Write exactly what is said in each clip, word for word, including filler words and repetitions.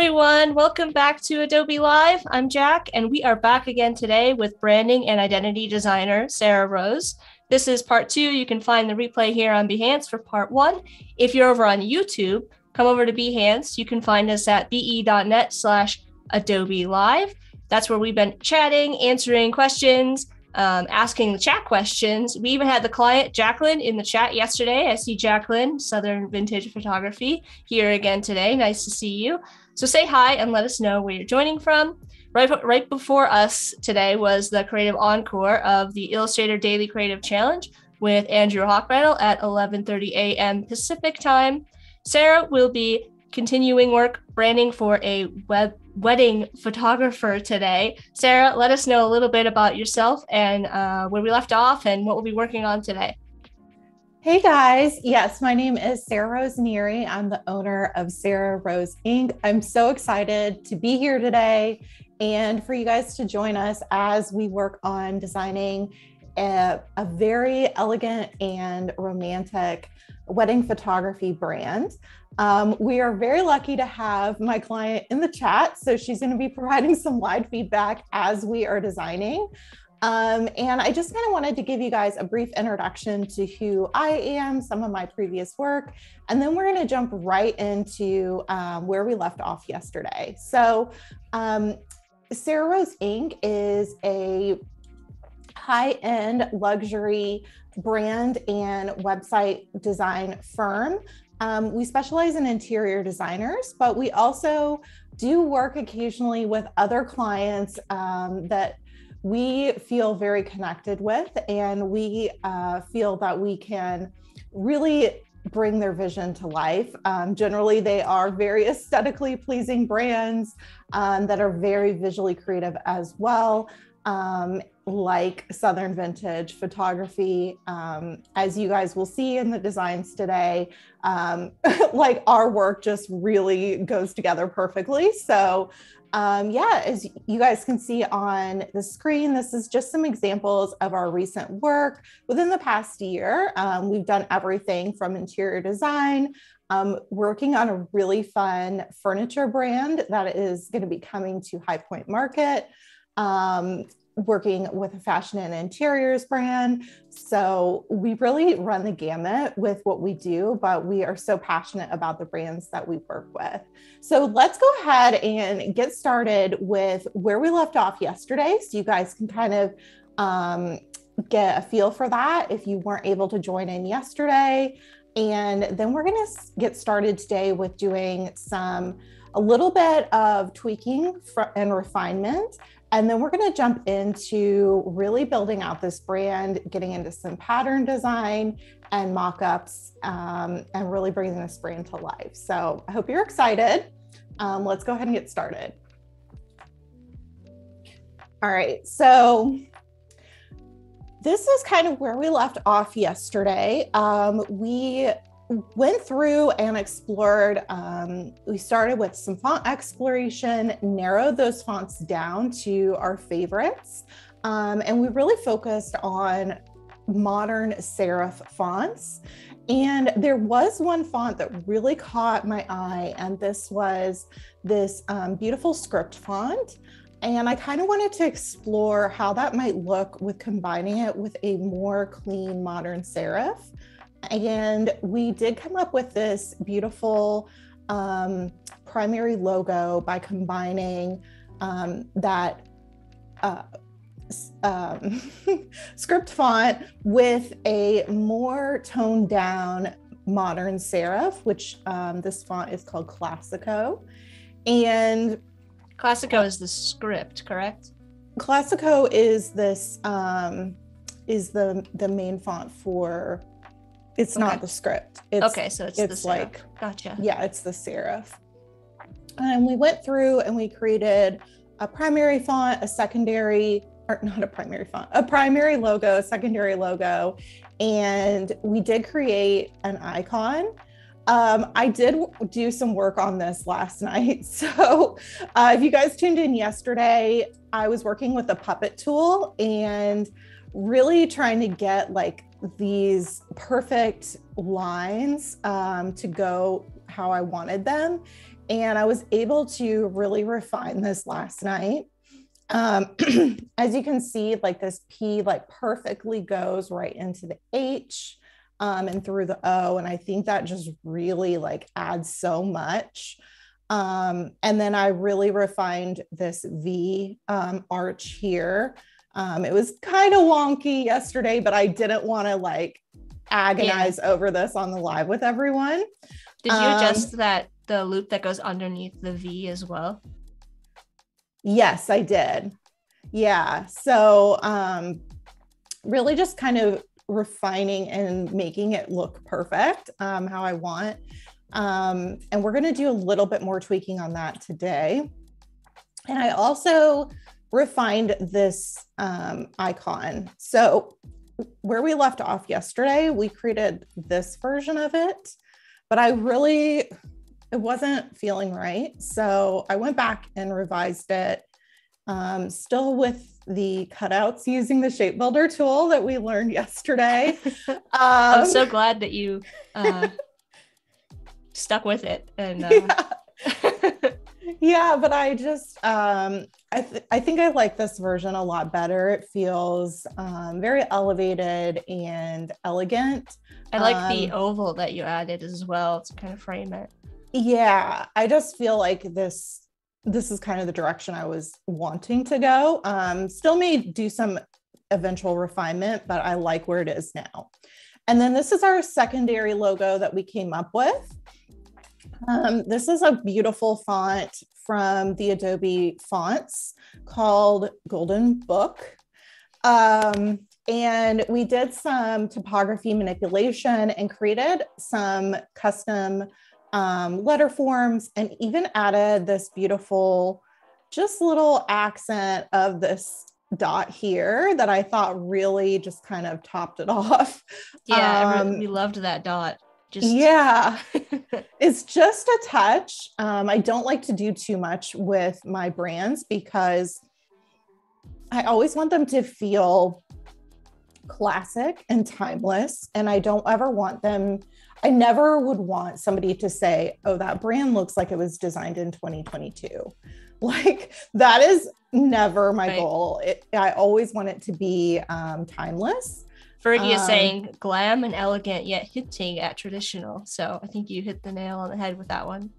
Everyone, welcome back to Adobe Live. I'm Jack, and we are back again today with branding and identity designer Sarah Rose. This is part two. You can find the replay here on Behance for part one. If you're over on YouTube, come over to Behance. You can find us at be.net slash Adobe Live. That's where we've been chatting, answering questions, um, asking the chat questions. We even had the client Jacqueline in the chat yesterday. I see Jacqueline, Southern Vintage Photography, here again today. Nice to see you. So say hi and let us know where you're joining from. Right, right before us today was the creative encore of the Illustrator Daily Creative Challenge with Andrew Hochrattle at eleven thirty a m Pacific time. Sarah will be continuing work branding for a web wedding photographer today. Sarah, let us know a little bit about yourself and uh, where we left off and what we'll be working on today. Hey guys, yes, my name is Sarah Rose Neri. I'm the owner of Sarah Rose Incorporated. I'm so excited to be here today and for you guys to join us as we work on designing a, a very elegant and romantic wedding photography brand. Um, we are very lucky to have my client in the chat, so she's going to be providing some live feedback as we are designing. Um, and I just kind of wanted to give you guys a brief introduction to who I am, some of my previous work, and then we're going to jump right into um, where we left off yesterday. So um, Sarah Rose Incorporated is a high-end luxury brand and website design firm. Um, we specialize in interior designers, but we also do work occasionally with other clients um, that we feel very connected with, and we uh, feel that we can really bring their vision to life. Um, generally, they are very aesthetically pleasing brands um, that are very visually creative as well, um, like Southern Vintage Photography, um, as you guys will see in the designs today. Um, like our work just really goes together perfectly. So Um, yeah, as you guys can see on the screen, this is just some examples of our recent work within the past year. Um, we've done everything from interior design, um, working on a really fun furniture brand that is going to be coming to High Point Market, um, working with a fashion and interiors brand. So we really run the gamut with what we do, but we are so passionate about the brands that we work with. So let's go ahead and get started with where we left off yesterday, so you guys can kind of um, get a feel for that if you weren't able to join in yesterday. And then we're going to get started today with doing some, a little bit of tweaking and refinement. And then we're going to jump into really building out this brand, getting into some pattern design and mock-ups, um, and really bringing this brand to life. So I hope you're excited. Um, let's go ahead and get started. All right, so this is kind of where we left off yesterday. Um, we went through and explored, um, we started with some font exploration, narrowed those fonts down to our favorites, um, and we really focused on modern serif fonts. And there was one font that really caught my eye, and this was this um, beautiful script font. And I kind of wanted to explore how that might look with combining it with a more clean modern serif. And we did come up with this beautiful um, primary logo by combining um, that uh, um, script font with a more toned down modern serif, which um, this font is called Classico. And Classico is the script, correct? Classico is this um, is the the main font for It's okay. Not the script. It's, okay, so it's, it's the like, gotcha. Yeah, it's the serif. And we went through and we created a primary font, a secondary, or not a primary font, a primary logo, a secondary logo. And we did create an icon. Um, I did do some work on this last night. So uh, if you guys tuned in yesterday, I was working with a puppet tool and really trying to get like these perfect lines um, to go how I wanted them. And I was able to really refine this last night. Um, as you can see, like this P like perfectly goes right into the H. Um, and through the O, and I think that just really like adds so much. Um, and then I really refined this V um, arch here. Um, it was kind of wonky yesterday, but I didn't want to like agonize yeah. over this on the live with everyone. Did you adjust um, that the loop that goes underneath the V as well? Yes, I did. Yeah. So um, really just kind of refining and making it look perfect um, how I want. Um, and we're going to do a little bit more tweaking on that today. And I also refined this um, icon. So where we left off yesterday, we created this version of it, but I really, it wasn't feeling right. So I went back and revised it, um, still with the cutouts using the shape builder tool that we learned yesterday. Um, I'm so glad that you uh, stuck with it. And uh... yeah. yeah, but I just, um, I, th I think I like this version a lot better. It feels um, very elevated and elegant. I like um, the oval that you added as well to kind of frame it. Yeah, I just feel like this This is kind of the direction I was wanting to go. Um, still may do some eventual refinement, but I like where it is now. And then this is our secondary logo that we came up with. Um, this is a beautiful font from the Adobe fonts called Golden Book. Um, and we did some typography manipulation and created some custom Um, letter forms, and even added this beautiful, just little accent of this dot here that I thought really just kind of topped it off. Yeah, um, we loved that dot. Just yeah, it's just a touch. Um, I don't like to do too much with my brands because I always want them to feel classic and timeless, and I don't ever want them I never would want somebody to say, oh, that brand looks like it was designed in twenty twenty-two. Like that is never my right. goal. It, I always want it to be um, timeless. Fergie um, is saying glam and elegant, yet hinting at traditional. So I think you hit the nail on the head with that one.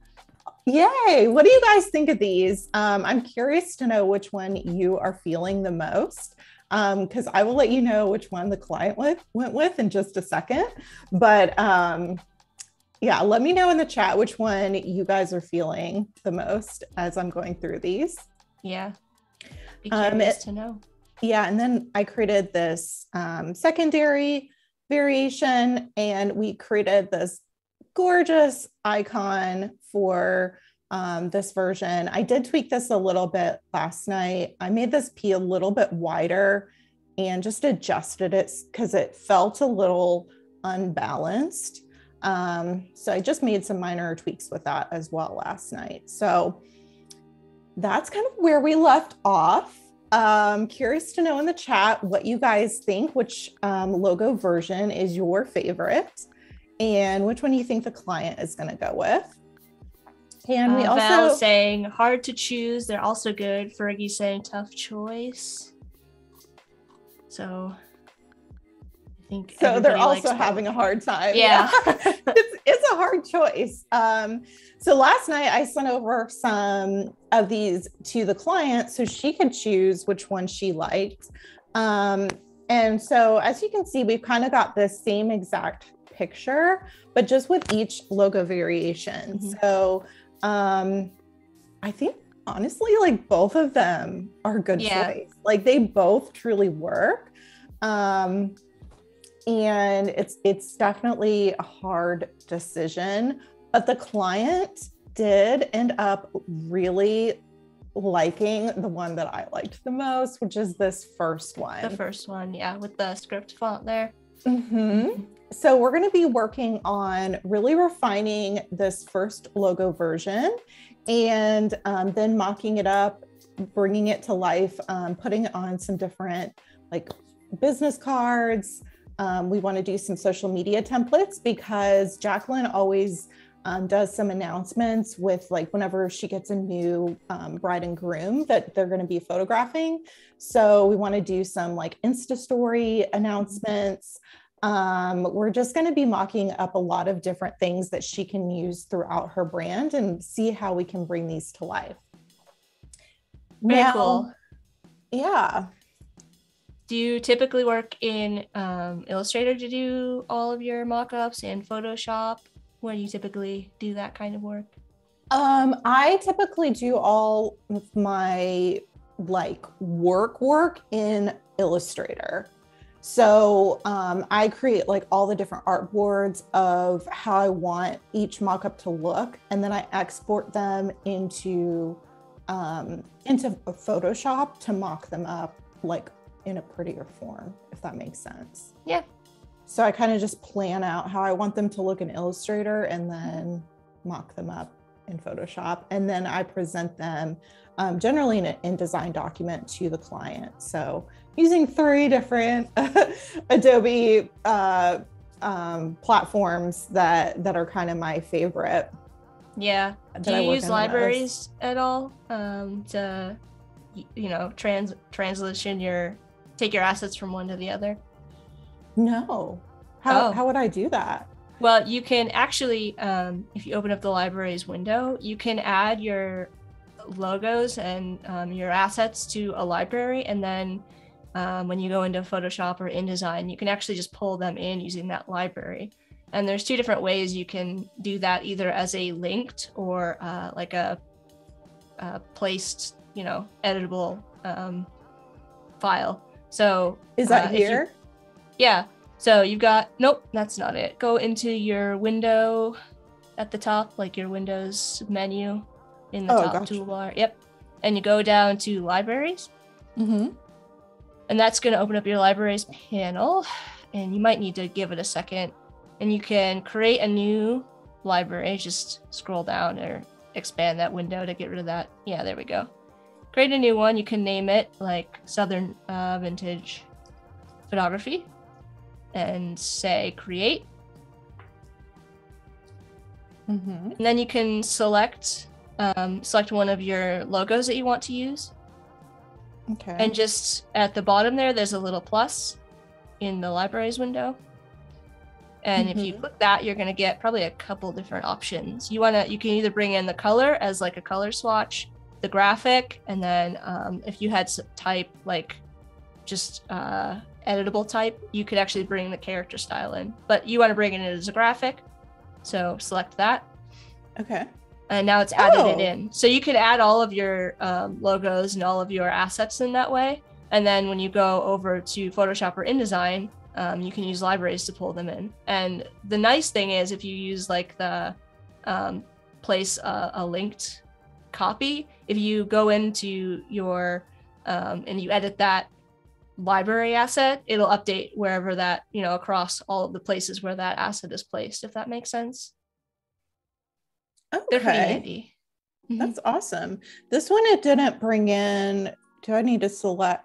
Yay. What do you guys think of these? Um, I'm curious to know which one you are feeling the most. Um, cause I will let you know which one the client with, went with in just a second, but, um, yeah, let me know in the chat which one you guys are feeling the most as I'm going through these. Yeah. Be curious um, it, to know. Yeah. And then I created this, um, secondary variation, and we created this gorgeous icon for, Um, this version. I did tweak this a little bit last night. I made this P a little bit wider and just adjusted it because it felt a little unbalanced. Um, so I just made some minor tweaks with that as well last night. So that's kind of where we left off. Um, curious to know in the chat what you guys think, which um, logo version is your favorite and which one you think the client is going to go with. And we uh, also Val saying hard to choose. They're also good. Fergie saying tough choice. So I think so. They're also having a hard time. Yeah, yeah. it's, it's a hard choice. Um, so last night I sent over some of these to the client so she could choose which one she liked. Um, and so as you can see, we've kind of got this same exact picture, but just with each logo variation. Mm-hmm. So. Um, I think honestly, like both of them are good yeah. choice. Like they both truly work. Um, And it's, it's definitely a hard decision, but the client did end up really liking the one that I liked the most, which is this first one. The first one, yeah, with the script font there. Mm-hmm. So we're going to be working on really refining this first logo version and um, then mocking it up, bringing it to life, um, putting it on some different like business cards. Um, we want to do some social media templates because Jacqueline always um, does some announcements with like whenever she gets a new um, bride and groom that they're going to be photographing. So we want to do some like Insta story announcements. Um, we're just going to be mocking up a lot of different things that she can use throughout her brand and see how we can bring these to life. Very now, cool. Yeah. Do you typically work in um, Illustrator to do all of your mock-ups and Photoshop? Where do you typically do that kind of work? Um, I typically do all of my like work work in Illustrator. So um, I create like all the different art boards of how I want each mock-up to look, and then I export them into um, into Photoshop to mock them up like in a prettier form, if that makes sense. Yeah. So I kind of just plan out how I want them to look in Illustrator and then mock them up in Photoshop. And then I present them um, generally in an InDesign document to the client. So using three different Adobe uh, um, platforms that, that are kind of my favorite. Yeah. Do you use libraries at all um, to you know, trans translation your, take your assets from one to the other? No. How, oh. how would I do that? Well, you can actually, um, if you open up the libraries window, you can add your logos and um, your assets to a library. And then um, when you go into Photoshop or InDesign, you can actually just pull them in using that library. And there's two different ways you can do that, either as a linked or uh, like a, a placed, you know, editable um, file. So is that uh, here? You, yeah. So you've got, nope, that's not it. Go into your window at the top, like your Windows menu in the oh, top gotcha. toolbar. Yep. And you go down to libraries. Mm-hmm. And that's going to open up your libraries panel. And you might need to give it a second. And you can create a new library. Just scroll down or expand that window to get rid of that. Yeah, there we go. Create a new one. You can name it like Southern uh, Vintage Photography and say create. Mm-hmm. And then you can select um, select one of your logos that you want to use. Okay. And just at the bottom there, there's a little plus in the libraries window. And mm-hmm. if you click that, you're going to get probably a couple different options. You want to, you can either bring in the color as like a color swatch, the graphic, and then um, if you had type, like just uh, editable type, you could actually bring the character style in, but you want to bring it in as a graphic. So select that. Okay. And now it's added oh. it in. So you could add all of your um, logos and all of your assets in that way. And then when you go over to Photoshop or InDesign, um, you can use libraries to pull them in. And the nice thing is if you use like the um, place a, a linked copy, if you go into your um, and you edit that library asset, it'll update wherever that, you know, across all of the places where that asset is placed, if that makes sense. Okay. They're pretty handy. That's mm-hmm. awesome. This one, it didn't bring in, do I need to select,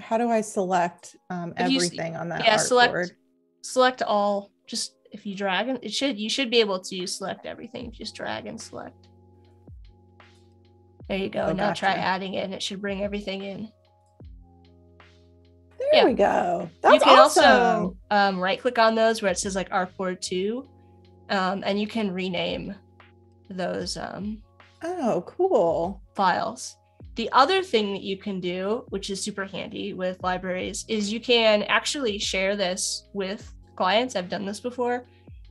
how do I select um, everything you, on that yeah, select, board? Select all, just if you drag, it should, you should be able to select everything, just drag and select. There you go. Oh, now gotcha. Try adding it and it should bring everything in. There yeah. we go. That's you can awesome. also um, right click on those where it says like R four two um, and you can rename those um, oh, cool. files. The other thing that you can do, which is super handy with libraries, is you can actually share this with clients. I've done this before.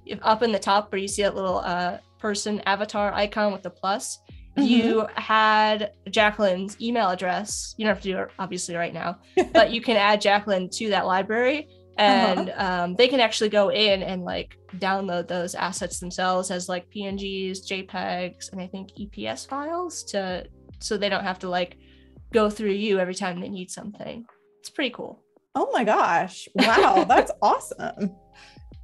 If up in the top where you see that little uh, person avatar icon with the plus, you mm-hmm. had Jacqueline's email address. You don't have to do it obviously right now, but you can add Jacqueline to that library And uh-huh. um, they can actually go in and like download those assets themselves as like P N Gs, JPEGs, and I think E P S files to so they don't have to like go through you every time they need something. It's pretty cool. Oh my gosh. Wow. That's awesome.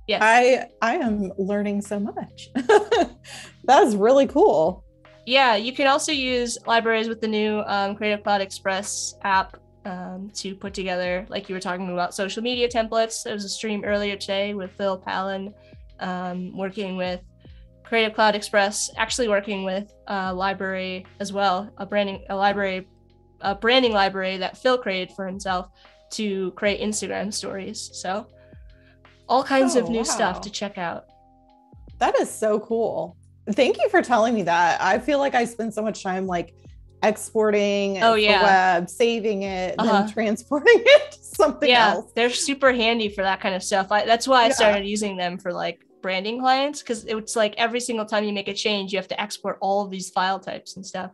Yes. I, I am learning so much. That is really cool. Yeah. You can also use libraries with the new um, Creative Cloud Express app um, to put together, like you were talking about, social media templates. There was a stream earlier today with Phil Palin um, working with Creative Cloud Express, actually working with a library as well, a branding, a library, a branding library that Phil created for himself to create Instagram stories. So all kinds oh, of new wow. stuff to check out. That is so cool. Thank you for telling me that. I feel like I spend so much time like exporting oh, yeah. the web, saving it, uh-huh. then transporting it to something yeah, else. They're super handy for that kind of stuff. I, that's why I yeah. started using them for like branding clients, because it's like every single time you make a change, you have to export all of these file types and stuff.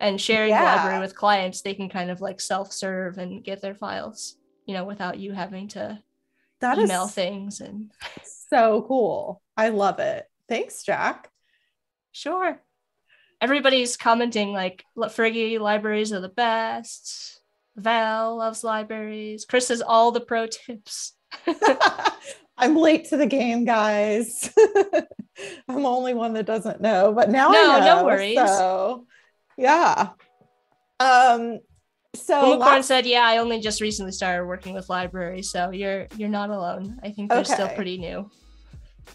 And sharing yeah. the library with clients, they can kind of like self-serve and get their files, you know, without you having to that email is things. And so cool. I love it. Thanks, Jack. Sure. Everybody's commenting like, Fergie, libraries are the best. Val loves libraries. Chris has all the pro tips. I'm late to the game, guys. I'm the only one that doesn't know, but now no, I know. No worries. So. Yeah. Um, so last- said, yeah, I only just recently started working with libraries. So you're, you're not alone. I think they're okay. still pretty new.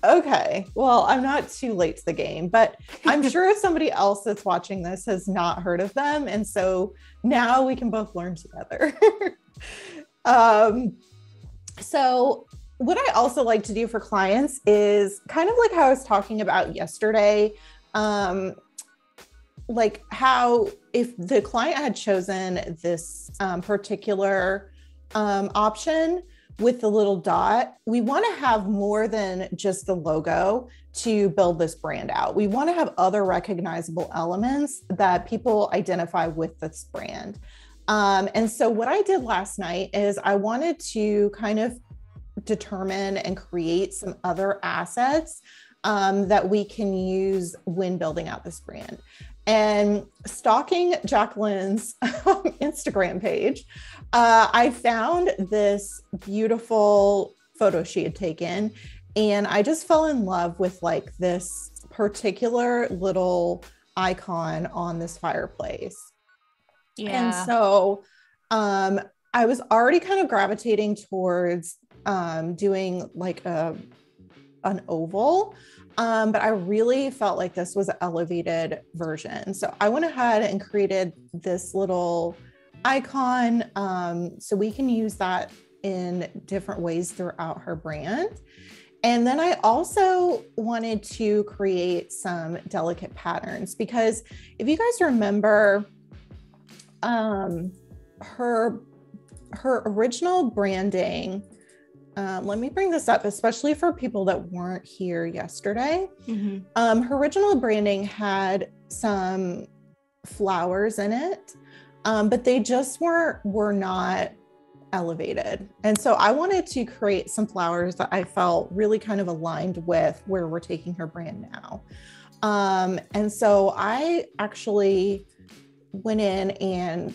Okay. Well, I'm not too late to the game, but I'm sure if somebody else that's watching this has not heard of them. And so now we can both learn together. um, so what I also like to do for clients is kind of like how I was talking about yesterday, um, like how if the client had chosen this um, particular um, option with the little dot, we want to have more than just the logo to build this brand out. We want to have other recognizable elements that people identify with this brand. Um, and so what I did last night is I wanted to kind of determine and create some other assets um, that we can use when building out this brand. And stalking Jacqueline's Instagram page, uh, I found this beautiful photo she had taken, and I just fell in love with like this particular little icon on this fireplace. Yeah. And so um, I was already kind of gravitating towards um, doing like a an oval. Um, but I really felt like this was an elevated version. So I went ahead and created this little icon. Um, so we can use that in different ways throughout her brand. And then I also wanted to create some delicate patterns, because if you guys remember, um, her, her original branding, Um, let me bring this up, especially for people that weren't here yesterday. Mm-hmm. Um, her original branding had some flowers in it, um, but they just weren't, were not elevated. And so I wanted to create some flowers that I felt really kind of aligned with where we're taking her brand now. Um, and so I actually went in and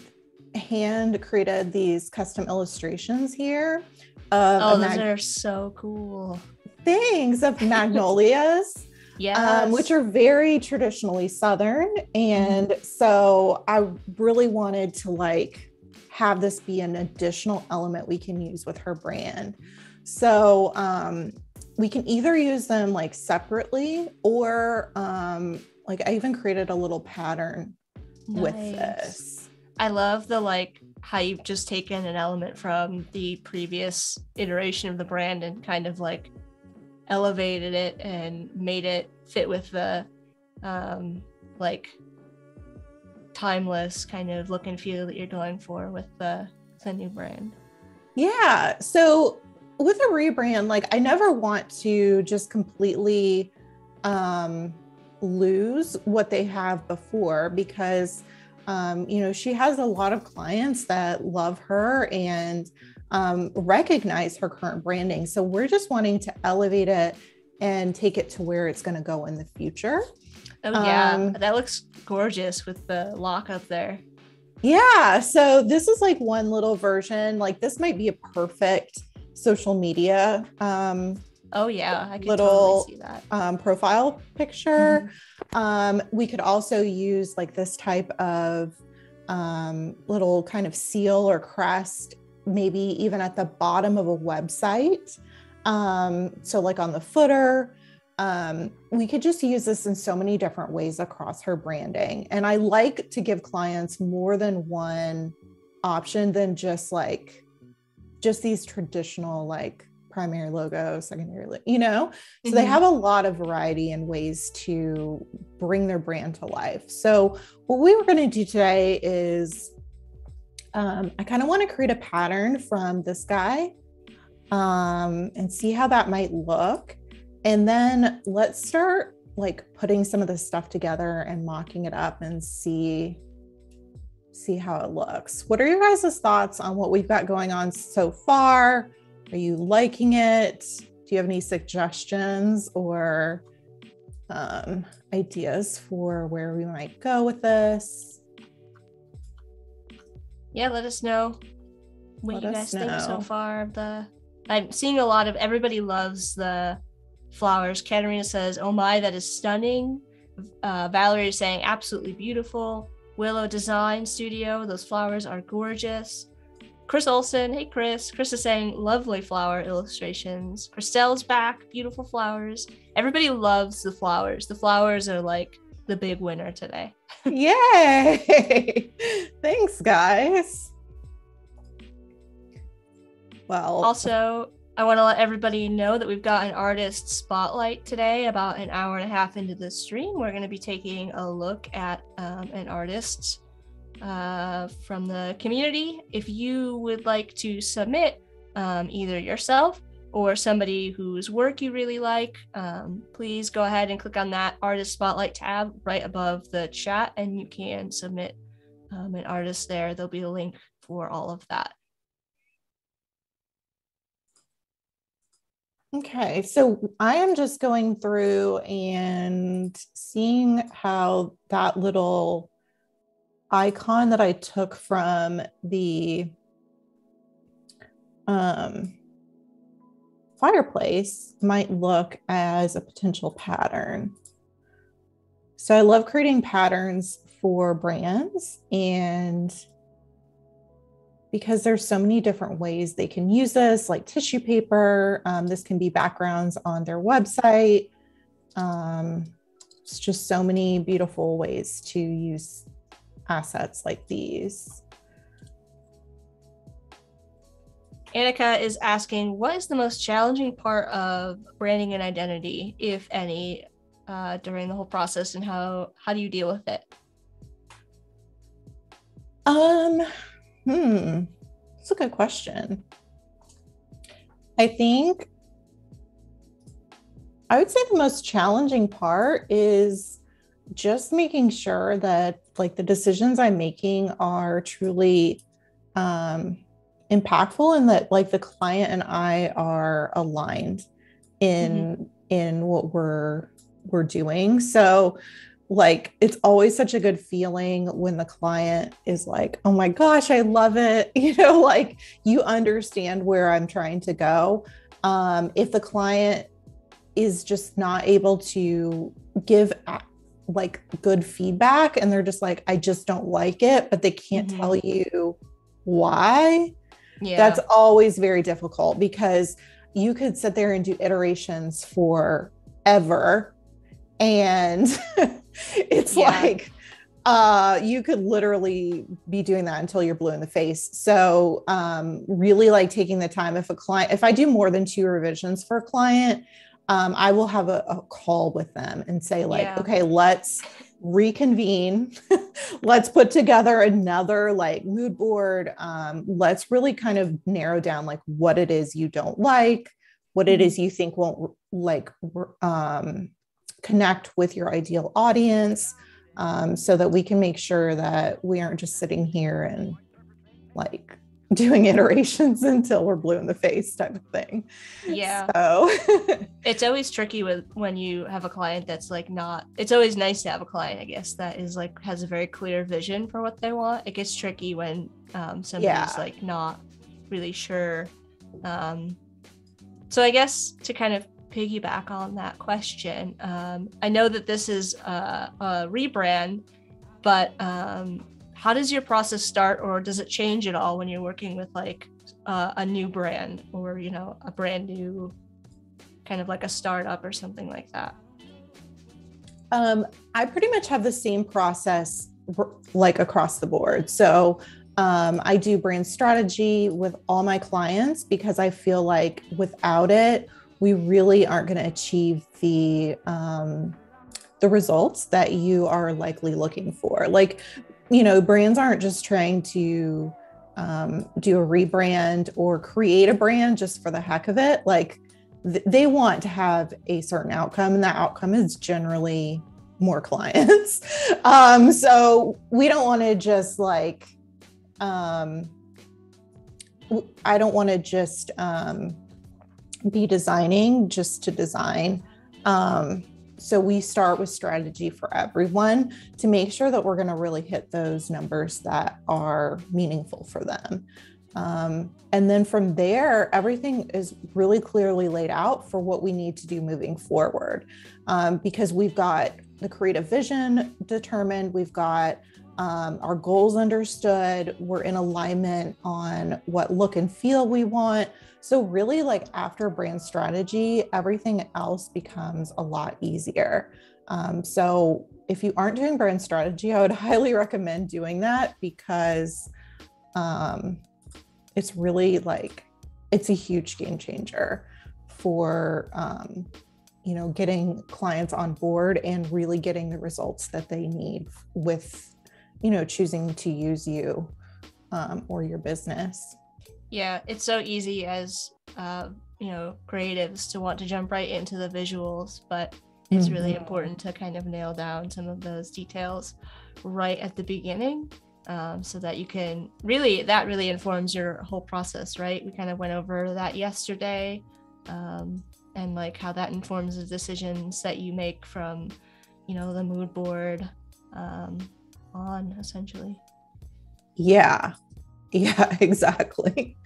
hand created these custom illustrations here. Oh, mag- those are so cool. Things of magnolias, yes. um, which are very traditionally Southern. And mm-hmm. so I really wanted to like have this be an additional element we can use with her brand. So um, we can either use them like separately or um, like I even created a little pattern nice. With this. I love the like how you've just taken an element from the previous iteration of the brand and kind of like elevated it and made it fit with the um, like timeless kind of look and feel that you're going for with the, the new brand. Yeah. So with a rebrand, like I never want to just completely um, lose what they have before, because Um, you know, she has a lot of clients that love her and um, recognize her current branding. So we're just wanting to elevate it and take it to where it's going to go in the future. Oh yeah, um, that looks gorgeous with the lock up there. Yeah, so this is like one little version. Like this might be a perfect social media. Um, oh yeah, I could little totally see that. Um, profile picture. Mm-hmm. Um, we could also use like this type of um, little kind of seal or crest, maybe even at the bottom of a website. Um, so like on the footer. Um, we could just use this in so many different ways across her branding. And I like to give clients more than one option than just like, just these traditional, like primary logo, secondary, lo- you know, mm-hmm. So they have a lot of variety and ways to bring their brand to life. So what we were going to do today is, um, I kind of want to create a pattern from this guy, um, and see how that might look. And then let's start like putting some of this stuff together and mocking it up and see, see how it looks. What are your guys' thoughts on what we've got going on so far? Are you liking it? Do you have any suggestions or um, ideas for where we might go with this? Yeah, let us know what let you guys know. think so far. The I'm seeing a lot of everybody loves the flowers. Katarina says, oh my, that is stunning. Uh, Valerie is saying, absolutely beautiful. Willow Design Studio, those flowers are gorgeous. Chris Olson, hey Chris. Chris is saying, lovely flower illustrations. Christelle's back, beautiful flowers. Everybody loves the flowers. The flowers are like the big winner today. Yay! Thanks, guys. Well, also, I want to let everybody know that we've got an artist spotlight today. About an hour and a half into the stream, we're going to be taking a look at um, an artist uh, from the community. If you would like to submit um, either yourself or somebody whose work you really like, um, please go ahead and click on that artist spotlight tab right above the chat, and you can submit um, an artist there. There'll be a link for all of that. Okay, so I am just going through and seeing how that little icon that I took from the um, fireplace might look as a potential pattern. So I love creating patterns for brands, and because there's so many different ways they can use this, like tissue paper. Um, this can be backgrounds on their website. Um, it's just so many beautiful ways to use assets like these. Annika is asking, what is the most challenging part of branding and identity, if any, uh, during the whole process, and how, how do you deal with it? Um. Hmm, that's a good question. I think I would say the most challenging part is just making sure that like the decisions I'm making are truly um, impactful, and that like the client and I are aligned in mm-hmm. in what we're we're doing. So like, it's always such a good feeling when the client is like, oh my gosh, I love it. You know, like you understand where I'm trying to go. Um, if the client is just not able to give like good feedback, and they're just like, I just don't like it, but they can't mm-hmm. tell you why. Yeah. That's always very difficult, because you could sit there and do iterations forever. And it's yeah. like, uh, you could literally be doing that until you're blue in the face. So um, really like taking the time, if a client, if I do more than two revisions for a client, um, I will have a, a call with them and say like, yeah. okay, let's reconvene. Let's put together another like mood board. Um, let's really kind of narrow down like what it is you don't like, what it is you think won't like, um, connect with your ideal audience, um, so that we can make sure that we aren't just sitting here and like doing iterations until we're blue in the face type of thing. Yeah. So it's always tricky with when you have a client that's like not, it's always nice to have a client, I guess, that is like has a very clear vision for what they want. It gets tricky when um, somebody's yeah. like not really sure. Um, so I guess to kind of piggyback on that question, um, I know that this is a, a rebrand, but um, how does your process start, or does it change at all when you're working with like uh, a new brand, or, you know, a brand new kind of like a startup or something like that? Um, I pretty much have the same process like across the board. So um, I do brand strategy with all my clients because I feel like without it, we really aren't going to achieve the, um, the results that you are likely looking for. Like, you know, brands aren't just trying to um, do a rebrand or create a brand just for the heck of it. Like th- they want to have a certain outcome, and that outcome is generally more clients. um, so we don't want to just like, um, I don't want to just um, be designing just to design. Um, So we start with strategy for everyone to make sure that we're going to really hit those numbers that are meaningful for them. Um, and then from there, everything is really clearly laid out for what we need to do moving forward, um, because we've got the creative vision determined. We've got um, our goals understood. We're in alignment on what look and feel we want. So really, like after brand strategy, everything else becomes a lot easier. Um, so if you aren't doing brand strategy, I would highly recommend doing that, because um, it's really like, it's a huge game changer for, um, you know, getting clients on board and really getting the results that they need with, you know, choosing to use you um, or your business. Yeah, it's so easy as, uh, you know, creatives to want to jump right into the visuals, but it's mm-hmm. really important to kind of nail down some of those details right at the beginning, um, so that you can really, that really informs your whole process, right? We kind of went over that yesterday, um, and like how that informs the decisions that you make from, you know, the mood board um, on essentially. Yeah. Yeah, exactly.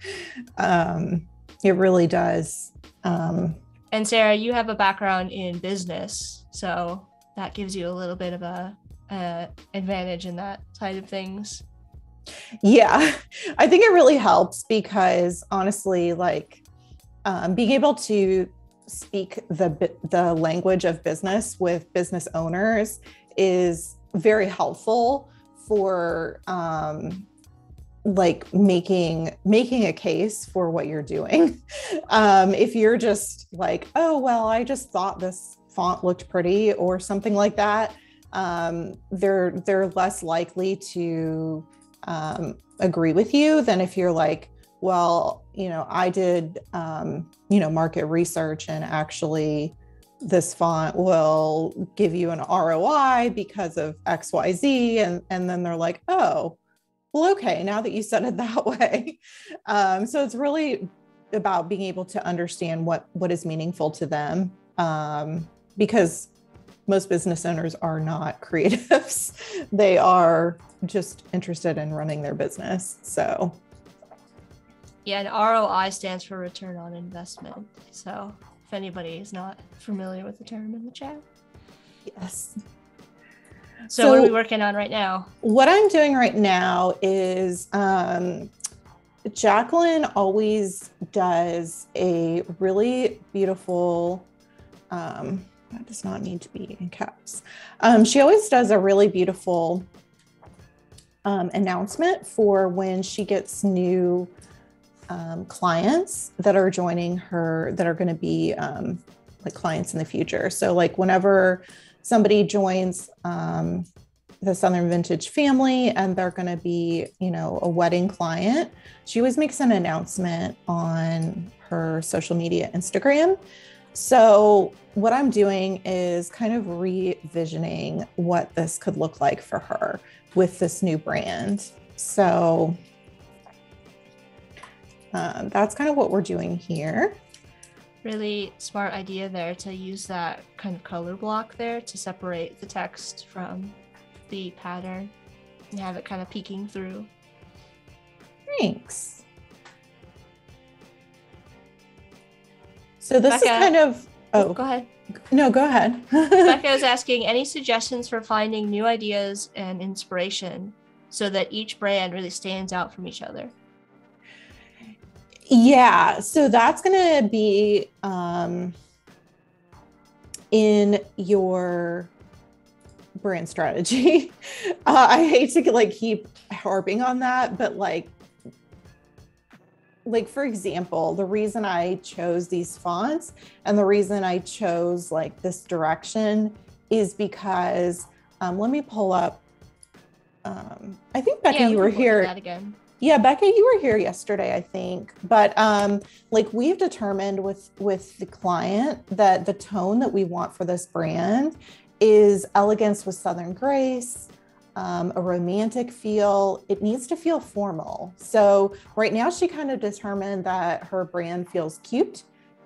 Um, it really does. Um, and Sarah, you have a background in business, so that gives you a little bit of a, a advantage in that side of things. Yeah, I think it really helps because honestly, like um, being able to speak the the language of business with business owners is very helpful for um like making making a case for what you're doing. Um, if you're just like, oh, well, I just thought this font looked pretty or something like that, um, they're they're less likely to um, agree with you than if you're like, well, you know, I did, um, you know, market research, and actually this font will give you an R O I because of X Y Z. And, and then they're like, oh, well, okay, now that you said it that way. Um, so it's really about being able to understand what, what is meaningful to them, um, because most business owners are not creatives. They are just interested in running their business. So. Yeah, and R O I stands for return on investment. So if anybody is not familiar with the term, in the chat. Yes. So, so what are we working on right now? What I'm doing right now is um, Jacqueline always does a really beautiful, um, that does not need to be in caps. Um, she always does a really beautiful um, announcement for when she gets new um, clients that are joining her, that are going to be um, like clients in the future. So like whenever somebody joins um, the Southern Vintage family and they're going to be, you know, a wedding client, she always makes an announcement on her social media, Instagram. So what I'm doing is kind of revisioning what this could look like for her with this new brand. So Um, that's kind of what we're doing here. Really smart idea there to use that kind of color block there to separate the text from the pattern and have it kind of peeking through. Thanks. So this Becca, is kind of, oh, go ahead. No, go ahead. Becca is asking, any suggestions for finding new ideas and inspiration so that each brand really stands out from each other? Yeah, so that's going to be um, in your brand strategy. uh, I hate to like keep harping on that, but like, like for example, the reason I chose these fonts and the reason I chose like this direction is because um, let me pull up. Um, I think Becca, yeah, you we were here. That again. Yeah, Becca, you were here yesterday, I think. But um, like we've determined with with the client that the tone that we want for this brand is elegance with Southern grace, um, a romantic feel. It needs to feel formal. So right now she kind of determined that her brand feels cute,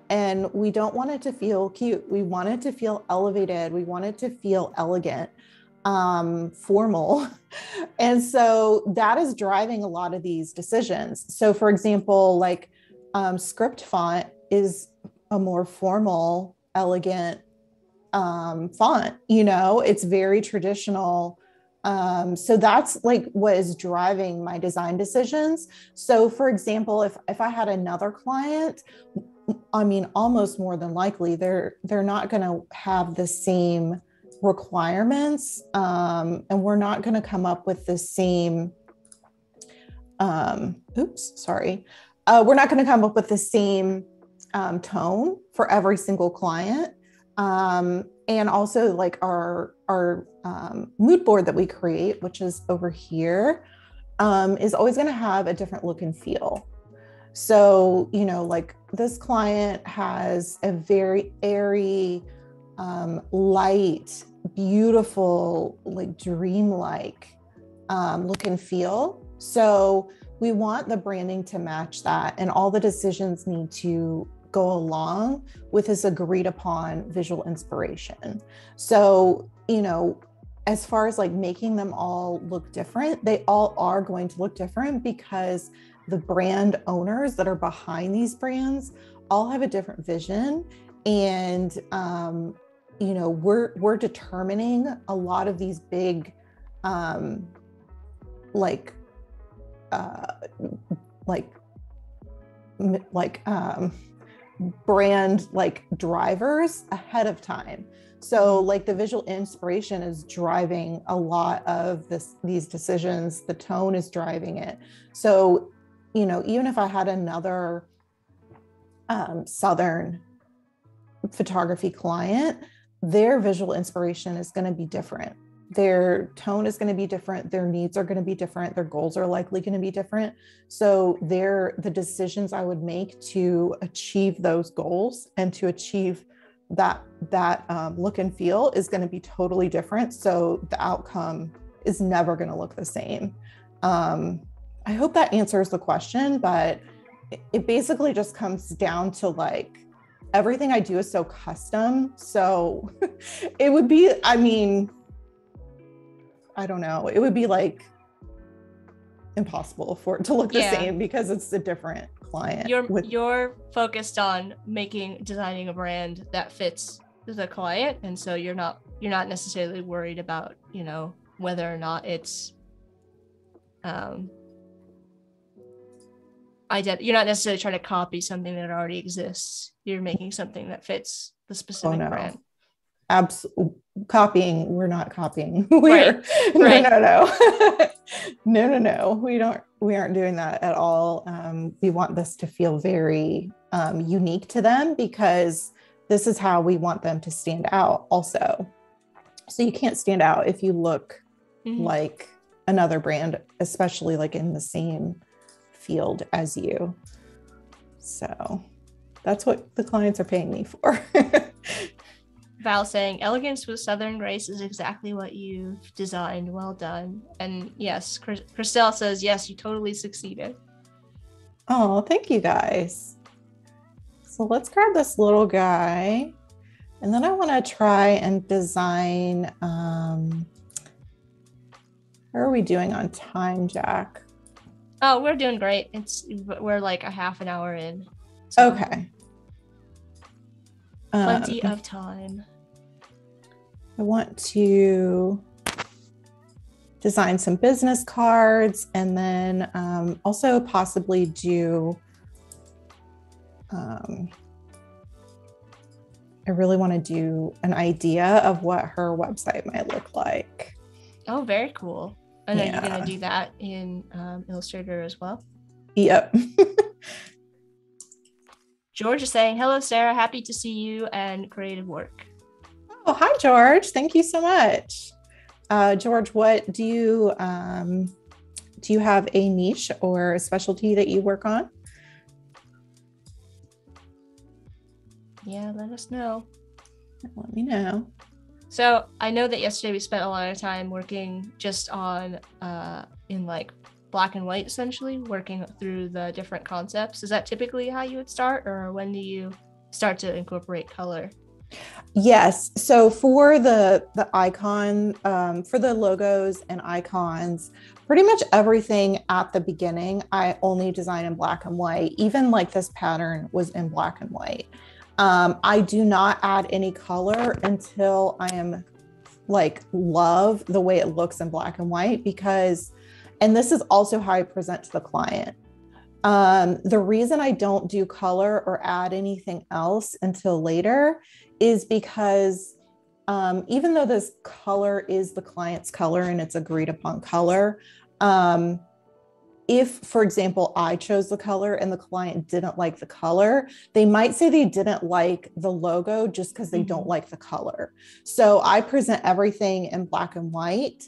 and we don't want it to feel cute. We want it to feel elevated. We want it to feel elegant. um, formal. And so that is driving a lot of these decisions. So for example, like, um, script font is a more formal, elegant, um, font, you know, it's very traditional. Um, so that's like what is driving my design decisions. So for example, if, if I had another client, I mean, almost more than likely they're, they're not going to have the same requirements, um, and we're not going to come up with the same, um, oops, sorry. Uh, we're not going to come up with the same um, tone for every single client. Um, and also like our, our um, mood board that we create, which is over here, um, is always going to have a different look and feel. So, you know, like this client has a very airy, um, light, beautiful, like dreamlike um, look and feel. So we want the branding to match that, and all the decisions need to go along with this agreed upon visual inspiration. So, you know, as far as like making them all look different, they all are going to look different because the brand owners that are behind these brands all have a different vision. And, um, you know, we're, we're determining a lot of these big, um, like, uh, like, like, um, brand, like drivers ahead of time. So like the visual inspiration is driving a lot of this, these decisions, the tone is driving it. So, you know, even if I had another, um, Southern photography client, their visual inspiration is going to be different. Their tone is going to be different. Their needs are going to be different. Their goals are likely going to be different. So they're the decisions I would make to achieve those goals and to achieve that, that um, look and feel is going to be totally different. So the outcome is never going to look the same. Um, I hope that answers the question, but it, it basically just comes down to like, everything I do is so custom. So it would be, I mean, I don't know. It would be like impossible for it to look yeah. the same because it's a different client. You're, with... you're focused on making, designing a brand that fits the client. And so you're not, you're not necessarily worried about, you know, whether or not it's, um, you're not necessarily trying to copy something that already exists. You're making something that fits the specific oh, no. brand. Absolutely. Copying, we're not copying. We're, right. No, right. no, no. no, no, no. We don't, we aren't doing that at all. Um, we want this to feel very um, unique to them because this is how we want them to stand out also. So you can't stand out if you look mm-hmm. like another brand, especially like in the same field as you. So that's what the clients are paying me for. Val saying elegance with Southern grace is exactly what you've designed. Well done. And yes, Christelle says, yes, you totally succeeded. Oh, thank you guys. So let's grab this little guy. And then I want to try and design, um, how are we doing on time, Jack? Oh, we're doing great. It's, we're like a half an hour in. So okay. Plenty um, of time. I want to design some business cards and then um, also possibly do, um, I really want to do an idea of what her website might look like. Oh, very cool. And yeah. Are you going to do that in um, Illustrator as well? Yep. George is saying, hello, Sarah. Happy to see you and creative work. Oh, hi, George. Thank you so much. Uh, George, what do you, um, do you have a niche or a specialty that you work on? Yeah, let us know. Let me know. So I know that yesterday we spent a lot of time working just on uh, in like black and white, essentially working through the different concepts. Is that typically how you would start, or when do you start to incorporate color? Yes. So for the, the icon, um, for the logos and icons, pretty much everything at the beginning, I only design in black and white. Even like this pattern was in black and white. Um, I do not add any color until I am like love the way it looks in black and white, because, and this is also how I present to the client. Um, the reason I don't do color or add anything else until later is because um, even though this color is the client's color and it's agreed upon color, um, if, for example, I chose the color and the client didn't like the color, they might say they didn't like the logo just because they mm-hmm. don't like the color. So I present everything in black and white.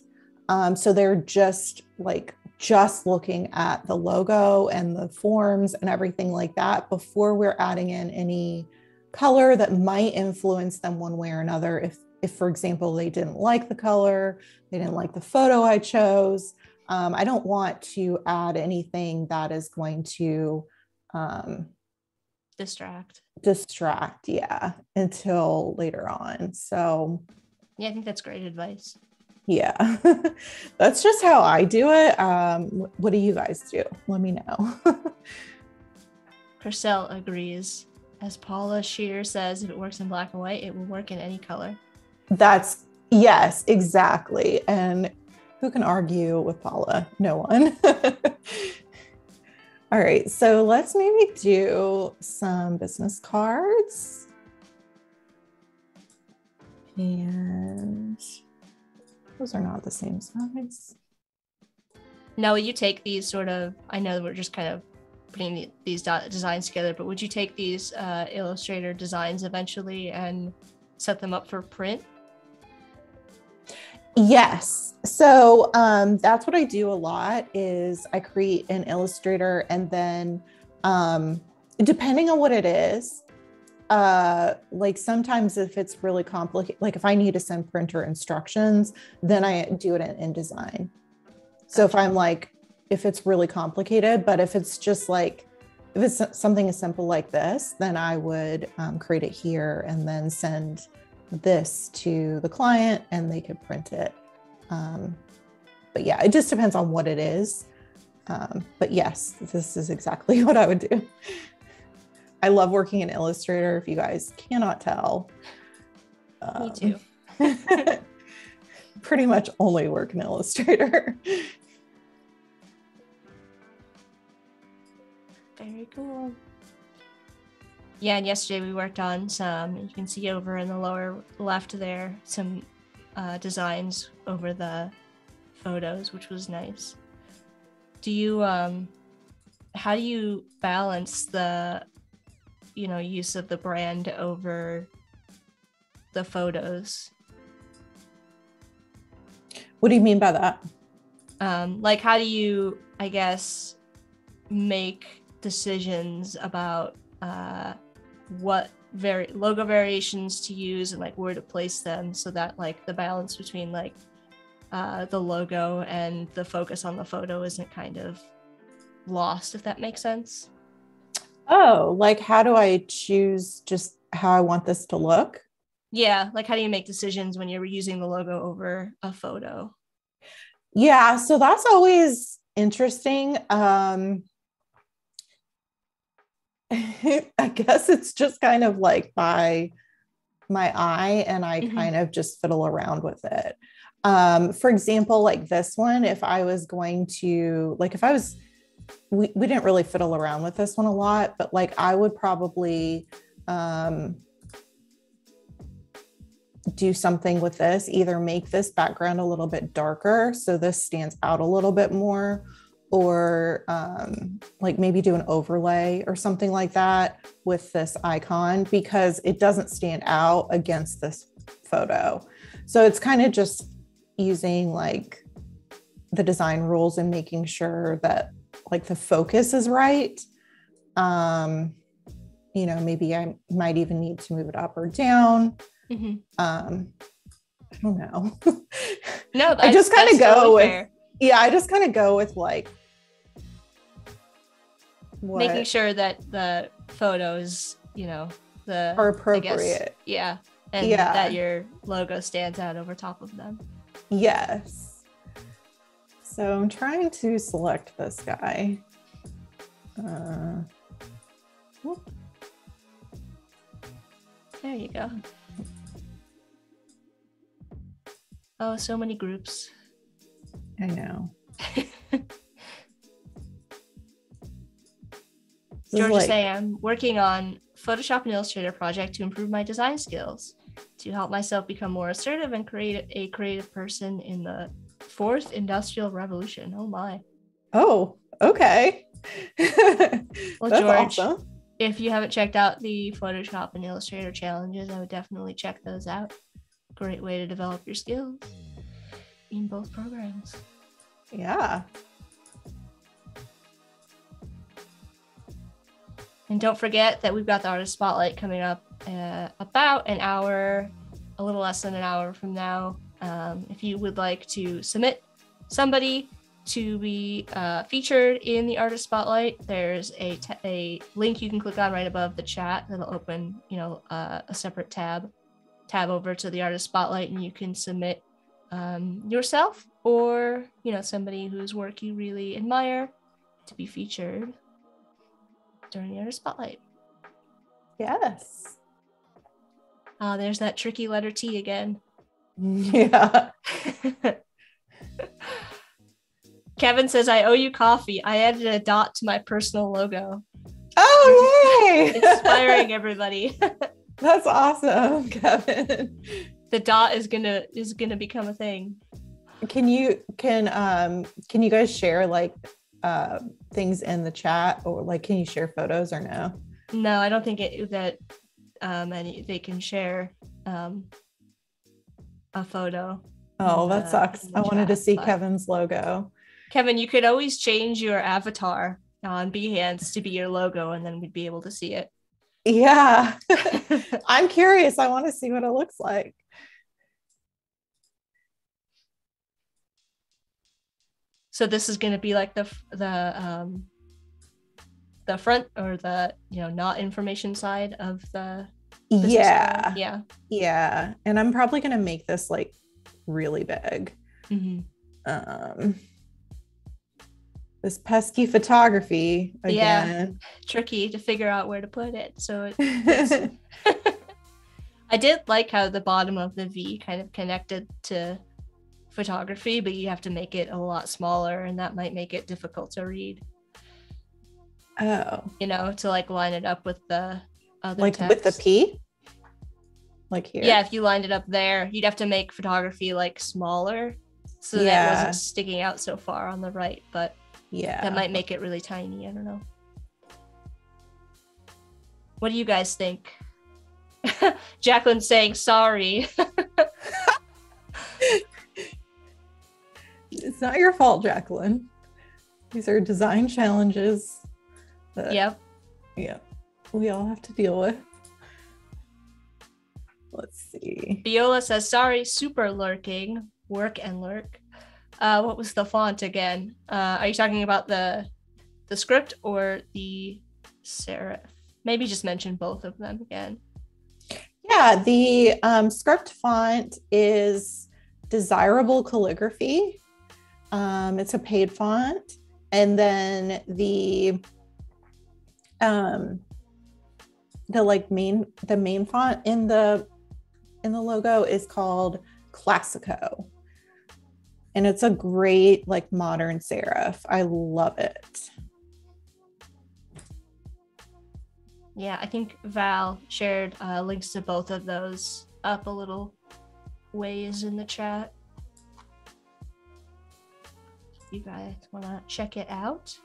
Um, so they're just like just looking at the logo and the forms and everything like that before we're adding in any color that might influence them one way or another. If, if for example, they didn't like the color, they didn't like the photo I chose. Um, I don't want to add anything that is going to um, distract. Distract, yeah, until later on. So, yeah, I think that's great advice. Yeah, that's just how I do it. Um, what do you guys do? Let me know. Purcell agrees. As Paula Shear says, if it works in black and white, it will work in any color. That's, yes, exactly. And who can argue with Paula? No one. All right, so let's maybe do some business cards. And those are not the same size. Now, will you take these sort of, I know we're just kind of putting these designs together, but would you take these uh, Illustrator designs eventually and set them up for print? Yes. So um, that's what I do a lot is I create an Illustrator and then um, depending on what it is, uh, like sometimes if it's really complicated, like if I need to send printer instructions, then I do it in InDesign. So if I'm like, if it's really complicated, but if it's just like, if it's something as simple like this, then I would um, create it here and then send this to the client and they could print it. Um, but yeah, it just depends on what it is. Um, but yes, this is exactly what I would do. I love working in Illustrator, if you guys cannot tell. Um, Me too. Pretty much only work in Illustrator. Very cool. Yeah, and yesterday we worked on some, you can see over in the lower left there, some uh, designs over the photos, which was nice. Do you, um, how do you balance the, you know, use of the brand over the photos? What do you mean by that? Um, like, how do you, I guess, make decisions about uh, what very logo variations to use and like where to place them so that like the balance between like uh, the logo and the focus on the photo isn't kind of lost, if that makes sense. Oh, like how do I choose just how I want this to look? Yeah, like how do you make decisions when you're using the logo over a photo? Yeah, so that's always interesting. Um, I guess it's just kind of like by my eye, and I mm-hmm. kind of just fiddle around with it. Um, for example, like this one, if I was going to, like if I was, we, we didn't really fiddle around with this one a lot, but like I would probably um, do something with this, either make this background a little bit darker so this stands out a little bit more, or um, like maybe do an overlay or something like that with this icon because it doesn't stand out against this photo. So it's kind of just using like the design rules and making sure that like the focus is right. Um, you know, maybe I might even need to move it up or down. Mm-hmm. Um, I don't know. No, I just kind of go totally with, fair. yeah, I just kind of go with like. What, making sure that the photos, you know, the are appropriate. I guess, yeah. And yeah. that your logo stands out over top of them. Yes. So I'm trying to select this guy. Uh, there you go. Oh, so many groups. I know. Georgia like... saying, I'm working on Photoshop and Illustrator project to improve my design skills, to help myself become more assertive and create a creative person in the fourth industrial revolution. Oh my. Oh, okay. Well, that's George, awesome. If you haven't checked out the Photoshop and Illustrator challenges, I would definitely check those out. Great way to develop your skills in both programs. Yeah. And don't forget that we've got the Artist Spotlight coming up uh, about an hour, a little less than an hour from now. Um, if you would like to submit somebody to be uh, featured in the Artist Spotlight, there's a, t- a link you can click on right above the chat that'll open, you know, uh, a separate tab, tab over to the Artist Spotlight, and you can submit um, yourself or, you know, somebody whose work you really admire to be featured during the Artist Spotlight. Yes. Uh, there's that tricky letter T again. Yeah. Kevin says, I owe you coffee. I added a dot to my personal logo. Oh, yay! Inspiring everybody. That's awesome, Kevin. The dot is gonna is gonna become a thing. Can you can um can you guys share like uh things in the chat, or like can you share photos or no? No, I don't think it, that um any they can share um a photo. Oh, that the, sucks. I chat, wanted to see Kevin's logo. Kevin, you could always change your avatar on Behance to be your logo, and then we'd be able to see it. Yeah. I'm curious. I want to see what it looks like. So this is going to be like the the um, the front, or the, you know, not information side of the yeah side. yeah yeah. And I'm probably going to make this like really big. Mm-hmm. Um, this pesky photography again. Yeah, tricky to figure out where to put it. So it, I did like how the bottom of the V kind of connected to photography, but you have to make it a lot smaller, and that might make it difficult to read. Oh, you know, to like line it up with the other, like text. With the P, like here. Yeah, if you lined it up there, you'd have to make photography like smaller, so yeah. that it wasn't sticking out so far on the right. But yeah, that might make it really tiny. I don't know. What do you guys think? Jacqueline's saying sorry. It's not your fault, Jacqueline. These are design challenges that, yep. yeah, we all have to deal with. Let's see. Viola says, sorry, super lurking. Work and lurk. Uh, what was the font again? Uh, are you talking about the the script or the serif? Maybe just mention both of them again. Yeah, the um, script font is Desirable Calligraphy. Um, it's a paid font. And then the um, the like main the main font in the in the logo is called Classico. And it's a great like modern serif. I love it. Yeah, I think Val shared uh, links to both of those up a little ways in the chat. If you guys want to check it out.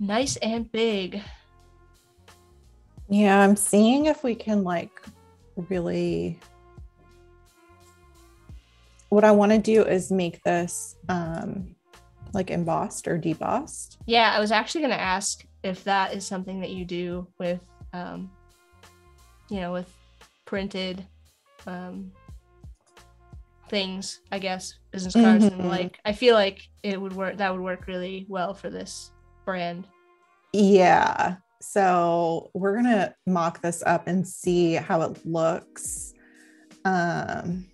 Nice and big. Yeah, I'm seeing if we can like really... What I want to do is make this um, like embossed or debossed. Yeah, I was actually going to ask if that is something that you do with, um, you know, with printed um, things, I guess, business cards mm-hmm. and like, I feel like it would work, that would work really well for this brand. Yeah. So we're going to mock this up and see how it looks. Um,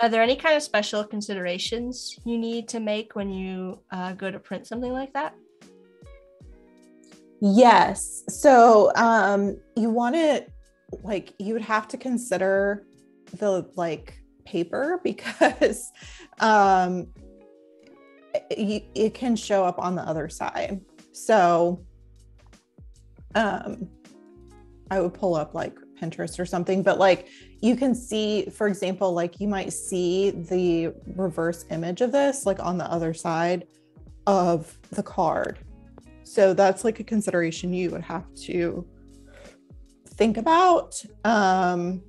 Are there any kind of special considerations you need to make when you uh, go to print something like that? Yes. So um, you want to, like, you would have to consider the, like, paper because um, it, it can show up on the other side. So um, I would pull up, like, Pinterest or something, but like you can see, for example, like you might see the reverse image of this, like on the other side of the card. So that's like a consideration you would have to think about. Um,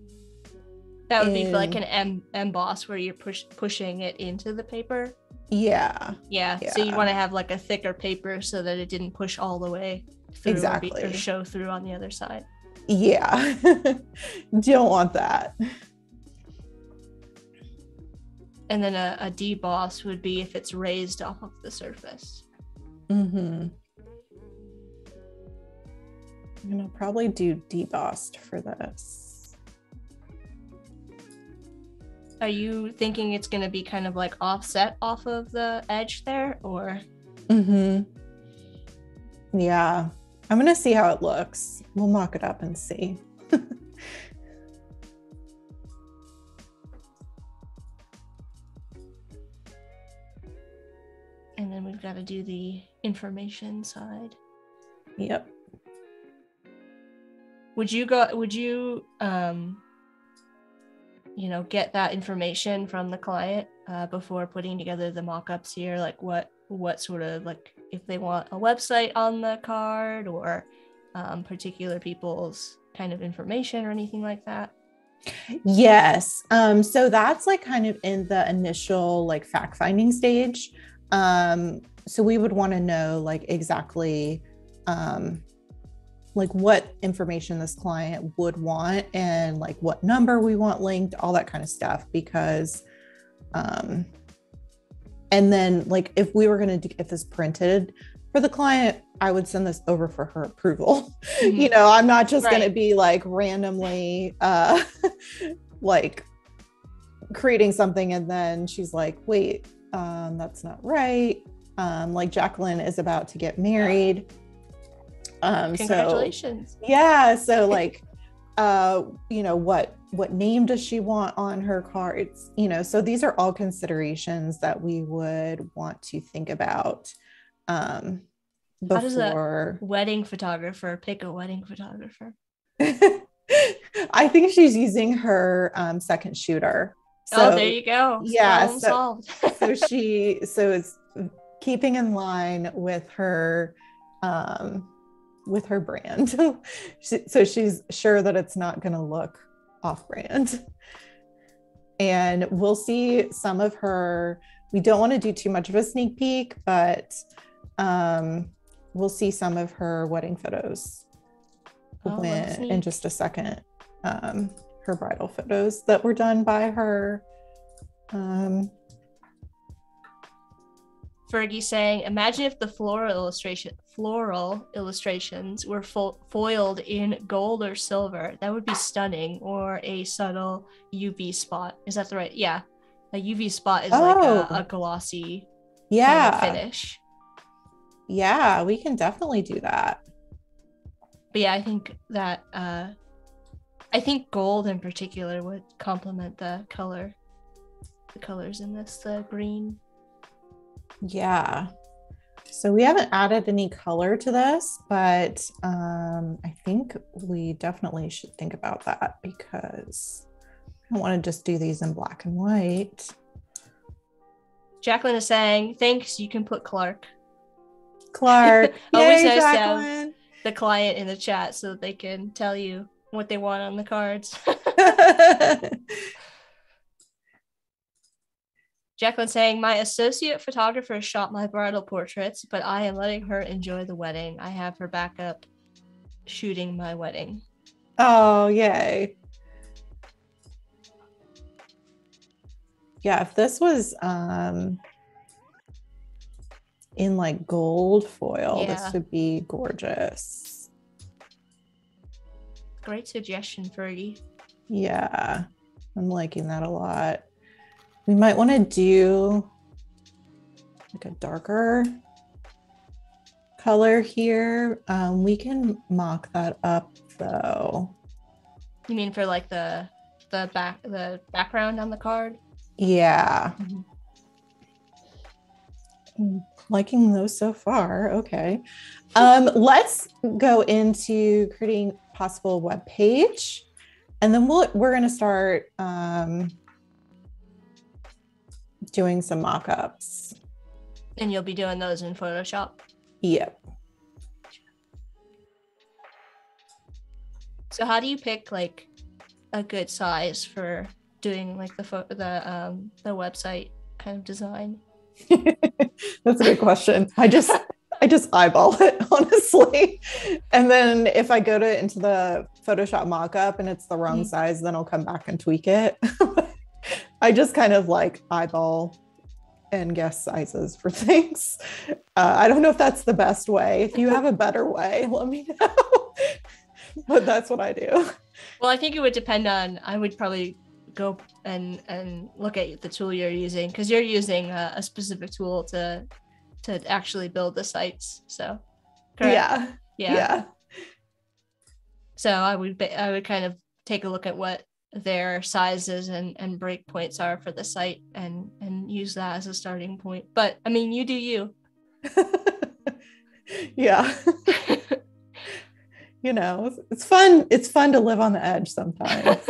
that would in, be like an em emboss where you're push pushing it into the paper. Yeah. Yeah. yeah. So you want to have like a thicker paper so that it didn't push all the way through exactly. or, be, or show through on the other side. Yeah, don't want that. And then a, a deboss would be if it's raised off of the surface. Mm-hmm. I'm gonna probably do debossed for this. Are you thinking it's gonna be kind of like offset off of the edge there or? Mm-hmm. Yeah. I'm gonna see how it looks. We'll mock it up and see. And then we've got to do the information side. Yep. Would you go, would you, um, you know, get that information from the client uh, before putting together the mock-ups here? Like what, what sort of like, if they want a website on the card or um, particular people's kind of information or anything like that? Yes. Um, so that's like kind of in the initial like fact finding stage. Um, so we would want to know like exactly um, like what information this client would want and like what number we want linked, all that kind of stuff, because um, and then like, if we were going to get this printed for the client, I would send this over for her approval. Mm-hmm. You know, I'm not just right. going to be like randomly, uh, like creating something. And then she's like, wait, um, that's not right. Um, like Jacqueline is about to get married. Um, Congratulations. So, yeah. So like, uh, you know, what, what name does she want on her cards? You know, so these are all considerations that we would want to think about. Um, before... How does a wedding photographer pick a wedding photographer? I think she's using her um, second shooter. So, oh, there you go. Yeah. Problem solved. so, so she, so it's keeping in line with her, um, with her brand. So she's sure that it's not going to look off-brand. And we'll see some of her, we don't want to do too much of a sneak peek, but um, we'll see some of her wedding photos oh, when, in just a second. Um, her bridal photos that were done by her um, Fergie saying, imagine if the floral illustration floral illustrations were fo foiled in gold or silver. That would be stunning. Or a subtle U V spot. Is that the right? Yeah. A U V spot is oh. like a, a glossy yeah. kind of finish. Yeah, we can definitely do that. But yeah, I think that, uh, I think gold in particular would complement the color, the colors in this, the green. Yeah. So we haven't added any color to this, but um, I think we definitely should think about that, because I don't want to just do these in black and white. Jacqueline is saying, thanks, you can put Clark. Clark. Always nice to have the client in the chat so that they can tell you what they want on the cards. Jacqueline saying, my associate photographer shot my bridal portraits, but I am letting her enjoy the wedding. I have her backup shooting my wedding. Oh, yay. Yeah, if this was um, in like gold foil, yeah. this would be gorgeous. Great suggestion, Fergie. Yeah, I'm liking that a lot. We might want to do like a darker color here. Um, we can mock that up though. You mean for like the the back the background on the card? Yeah. Mm-hmm. I'm liking those so far. Okay. Um, let's go into creating a possible web page, and then we'll we're gonna start. Um, doing some mock-ups. And you'll be doing those in Photoshop? Yep. So how do you pick like a good size for doing like the the um the website kind of design? That's a good question. I just I just eyeball it, honestly. And then if I go to into the Photoshop mock-up and it's the wrong mm-hmm. size, then I'll come back and tweak it. I just kind of like eyeball and guess sizes for things. Uh, I don't know if that's the best way. If you have a better way, let me know. But that's what I do. Well, I think it would depend on, I would probably go and, and look at the tool you're using, because you're using a, a specific tool to to actually build the sites. So, correct? Yeah. Yeah. Yeah. So I would, I would kind of take a look at what their sizes and and breakpoints are for the site, and and use that as a starting point. But I mean, you do you. Yeah. You know, it's fun. It's fun to live on the edge sometimes.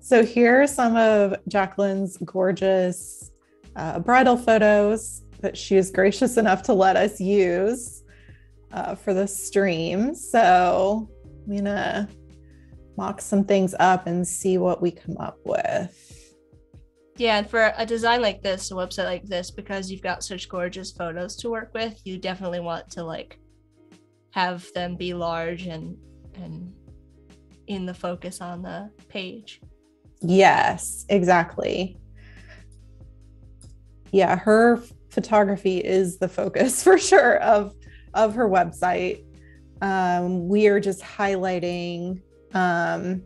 So here are some of Jacqueline's gorgeous uh, bridal photos that she is gracious enough to let us use uh, for the stream. So I'm gonna mock some things up and see what we come up with. Yeah, and for a design like this, a website like this, because you've got such gorgeous photos to work with, you definitely want to like have them be large and and in the focus on the page. Yes, exactly. Yeah, her photography is the focus for sure of of her website. Um, we are just highlighting um,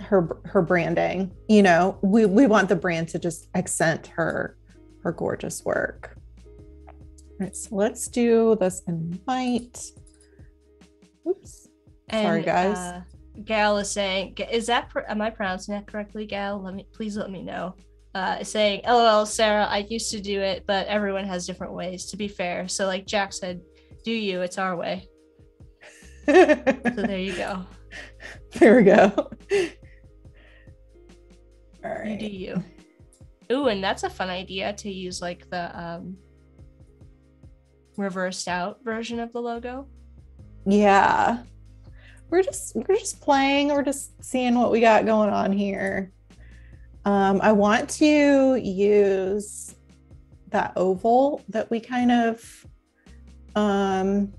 her her branding. You know, we we want the brand to just accent her her gorgeous work. All right, so let's do this in white. Oops, and, sorry guys. Uh, Gal is saying, is that am I pronouncing that correctly? Gal, let me please let me know. Uh, saying, L O L, Sarah, I used to do it, but everyone has different ways. To be fair, so like Jack said, do you, it's our way. So there you go. There we go. All right. You do you. Ooh, and that's a fun idea to use like the um, reversed out version of the logo. Yeah. We're just, we're just playing. We're just seeing what we got going on here. Um, I want to use that oval that we kind of Um,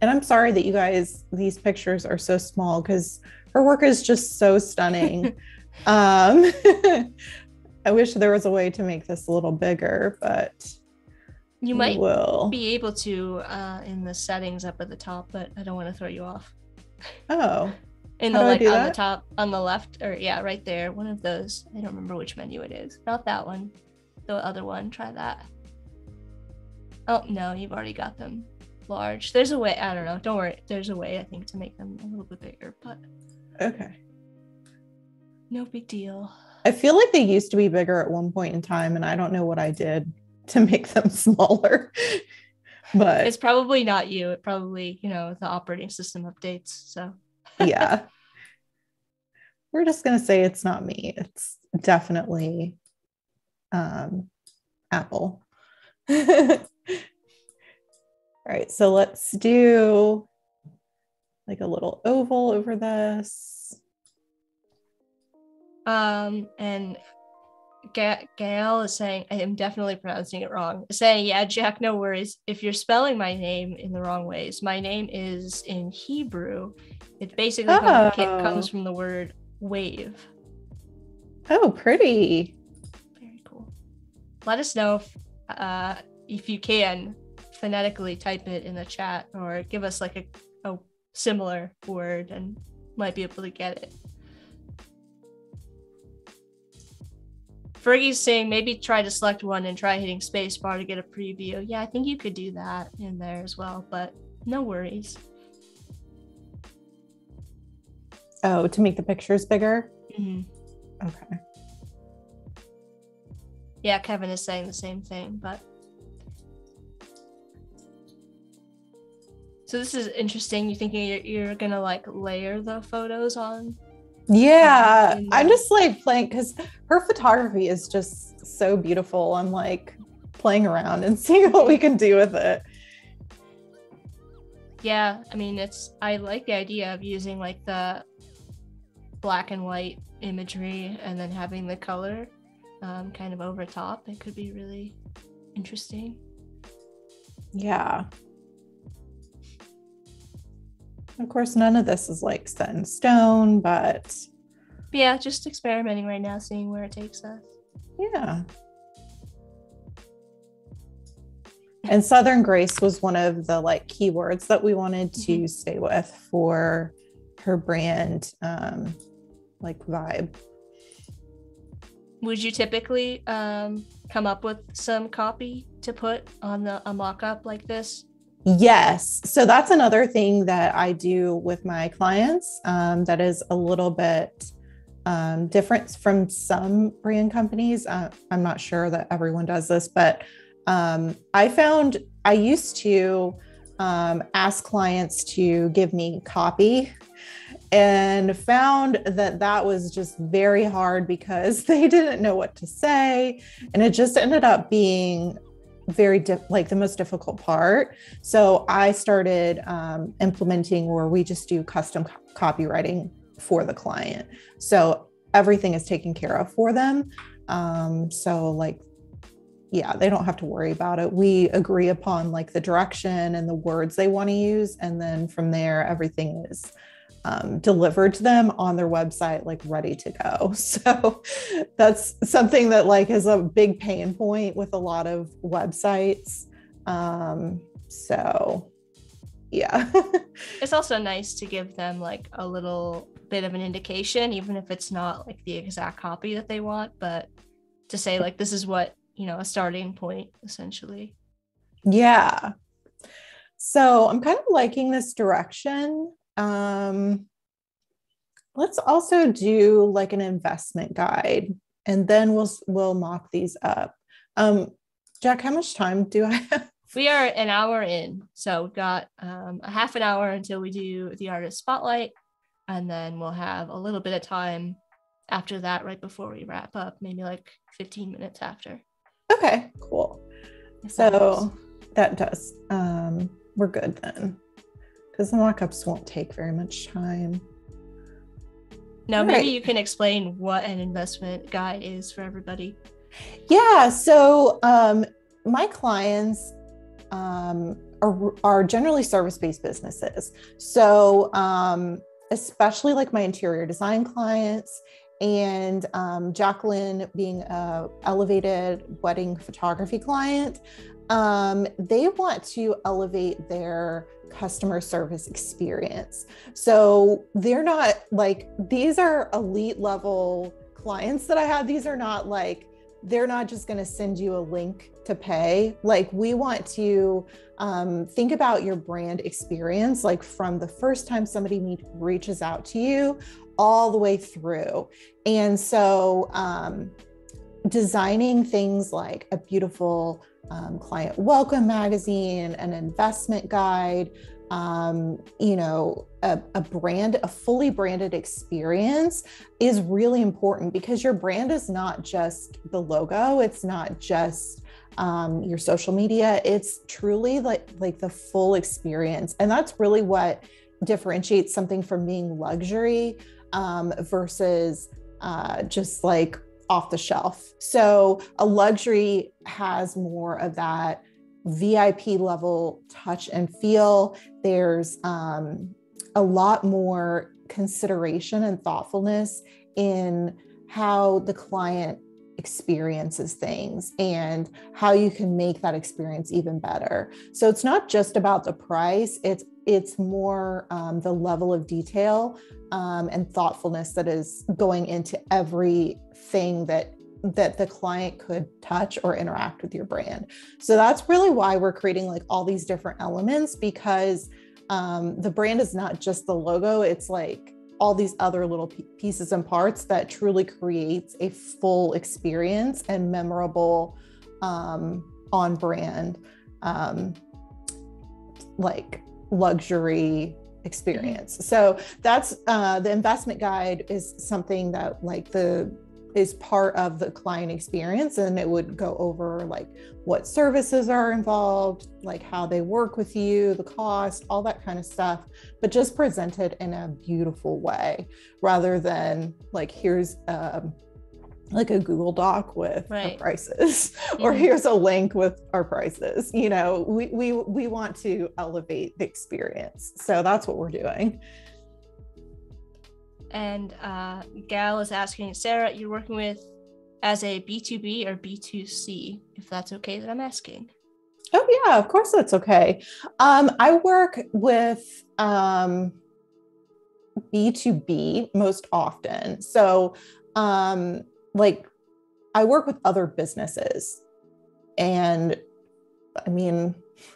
and I'm sorry that you guys, these pictures are so small because her work is just so stunning. um, I wish there was a way to make this a little bigger, but you might we'll... be able to uh, in the settings up at the top, but I don't want to throw you off. Oh. In the How do like I do on that? The top on the left, or yeah, right there, one of those. I don't remember which menu it is. Not that one. The other one. Try that. Oh no, you've already got them large. There's a way. I don't know. Don't worry. There's a way, I think, to make them a little bit bigger, but okay. No big deal. I feel like they used to be bigger at one point in time, and I don't know what I did to make them smaller. But it's probably not you. It probably, you know, the operating system updates. So yeah. We're just going to say it's not me. It's definitely um, Apple. All right. So let's do like a little oval over this. Um, and Ga- Gail is saying, I am definitely pronouncing it wrong, saying, yeah, Jack, no worries if you're spelling my name in the wrong ways. My name is in Hebrew. It basically oh. comes, it comes from the word wave. Oh, pretty. Very cool. Let us know if, uh, if you can phonetically type it in the chat, or give us like a, a similar word and might be able to get it. Fergie's saying maybe try to select one and try hitting space bar to get a preview. Yeah, I think you could do that in there as well, but no worries. Oh, to make the pictures bigger? Mm-hmm. Okay. Yeah, Kevin is saying the same thing, but. So this is interesting. You're thinking you're, you're gonna like layer the photos on? Yeah, I'm just like playing, because her photography is just so beautiful. I'm like playing around and seeing what we can do with it. Yeah, I mean, it's, I like the idea of using like the black and white imagery and then having the color um, kind of over top. It could be really interesting. Yeah. Of course, none of this is like set in stone, but yeah, just experimenting right now, seeing where it takes us. Yeah. And Southern Grace was one of the like keywords that we wanted to mm-hmm. stay with for her brand, um, like vibe. Would you typically um, come up with some copy to put on the, a mock-up like this? Yes. So that's another thing that I do with my clients um, that is a little bit um, different from some brand companies. Uh, I'm not sure that everyone does this, but um, I found I used to um, ask clients to give me copy, and found that that was just very hard because they didn't know what to say. And it just ended up being very diff- like the most difficult part. So I started um, implementing where we just do custom co- copywriting for the client. So everything is taken care of for them. Um, so like, yeah, they don't have to worry about it. We agree upon like the direction and the words they want to use. And then from there, everything is um, delivered to them on their website, like ready to go. So that's something that like is a big pain point with a lot of websites. Um, so yeah. It's also nice to give them like a little bit of an indication, even if it's not like the exact copy that they want, but to say like, this is what, you know, a starting point essentially. Yeah. So I'm kind of liking this direction. Um, let's also do like an investment guide, and then we'll, we'll mock these up. Um, Jack, how much time do I have? We are an hour in. So we've got, um, a half an hour until we do the artist spotlight. And then we'll have a little bit of time after that, right before we wrap up, maybe like fifteen minutes after. Okay, cool. Yes, so that does. That does. Um, we're good then. Because the mock-ups won't take very much time. Now, all maybe right. You can explain what an investment guide is for everybody. Yeah, so um, my clients um, are, are generally service-based businesses. So um, especially like my interior design clients and um, Jacqueline being a elevated wedding photography client, um, they want to elevate their customer service experience. So they're not like, these are elite level clients that I have. These are not like, they're not just going to send you a link to pay. Like, we want to um, think about your brand experience, like from the first time somebody meet, reaches out to you all the way through. And so um, designing things like a beautiful um, client welcome magazine, an investment guide, Um, you know, a, a brand, a fully branded experience is really important, because your brand is not just the logo. It's not just um, your social media. It's truly like, like the full experience. And that's really what differentiates something from being luxury um, versus uh, just like off the shelf. So a luxury has more of that V I P level touch and feel. There's um, a lot more consideration and thoughtfulness in how the client experiences things and how you can make that experience even better. So it's not just about the price, it's it's more um, the level of detail um, and thoughtfulness that is going into everything that that the client could touch or interact with your brand. So that's really why we're creating like all these different elements, because um, the brand is not just the logo. It's like all these other little pieces and parts that truly creates a full experience and memorable um, on brand, um, like luxury experience. So that's uh, the investment guide is something that like the is part of the client experience, and it would go over like what services are involved, like how they work with you, the cost, all that kind of stuff, but just presented in a beautiful way rather than like, here's um, like a Google Doc with right. our prices yeah. or here's a link with our prices. You know, we, we, we want to elevate the experience. So that's what we're doing. And uh, Gal is asking, Sarah, you're working with as a B two B or B two C, if that's okay that I'm asking. Oh, yeah, of course that's okay. Um, I work with um, B two B most often. So um, like I work with other businesses, and I mean,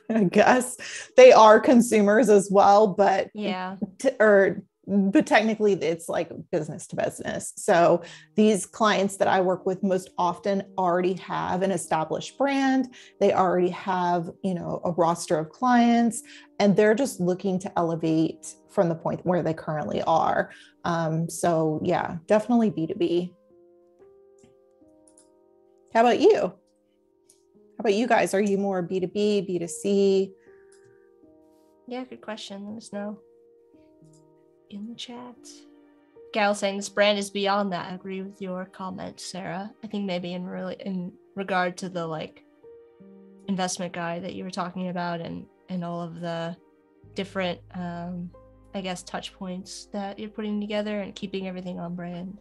I guess they are consumers as well, but yeah, t- or but technically it's like business to business. So these clients that I work with most often already have an established brand. They already have, you know, a roster of clients, and they're just looking to elevate from the point where they currently are. Um, so yeah, definitely B two B. How about you? How about you guys? Are you more B two B, B two C? Yeah, good question. Let us know in the chat. Gal saying this brand is beyond that. I agree with your comment, Sarah. I think maybe in really in regard to the like investment guide that you were talking about, and and all of the different um I guess touch points that you're putting together and keeping everything on brand.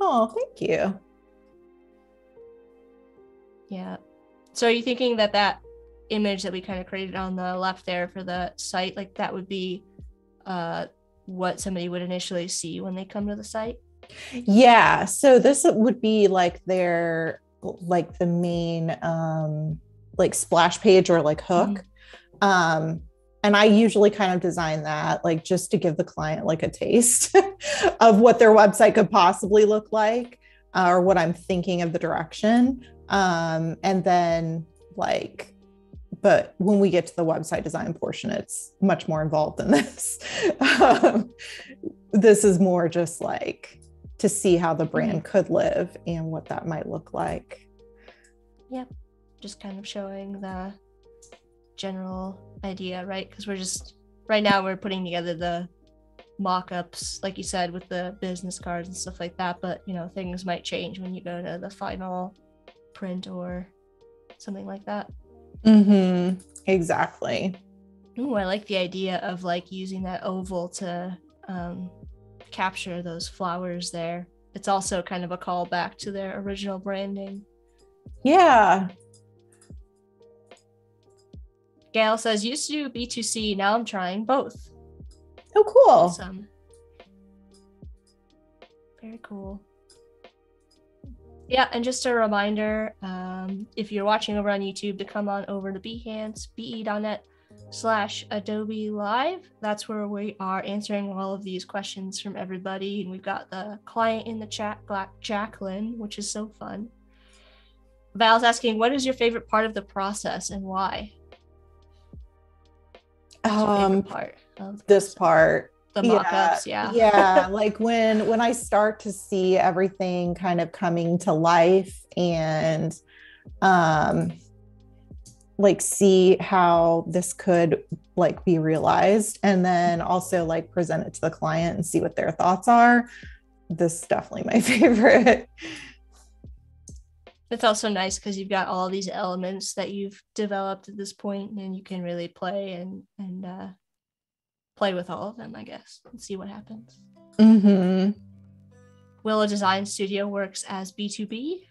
Oh, thank you. Yeah. So are you thinking that that image that we kind of created on the left there for the site, like that would be uh what somebody would initially see when they come to the site? Yeah. So this would be like their, like the main, um, like splash page or like hook. Mm-hmm. Um, and I usually kind of design that like just to give the client like a taste of what their website could possibly look like, uh, or what I'm thinking of the direction. Um, and then like, but when we get to the website design portion, it's much more involved than this. Um, this is more just like to see how the brand could live and what that might look like. Yep. Just kind of showing the general idea, right? Because we're just, right now we're putting together the mock-ups, like you said, with the business cards and stuff like that. But, you know, things might change when you go to the final print or something like that. Mm-hmm. Exactly. Ooh, I like the idea of like using that oval to um, capture those flowers there it's also kind of a callback to their original branding. Yeah. Gail says, used to do B two C, now I'm trying both. Oh, cool. Awesome. Very cool. Yeah, and just a reminder, um, if you're watching over on YouTube, to come on over to Behance, be dot net slash Adobe Live. That's where we are answering all of these questions from everybody. And we've got the client in the chat, Jacqueline, which is so fun. Val's asking, what is your favorite part of the process and why? Um, part of this part, the mock-ups, yeah, yeah. yeah. Like when when I start to see everything kind of coming to life, and um, like see how this could like be realized, and then also like present it to the client and see what their thoughts are. This is definitely my favorite. It's also nice because you've got all these elements that you've developed at this point, and you can really play and and uh, play with all of them, I guess, and see what happens. Mm-hmm. Willow Design Studio works as B two B.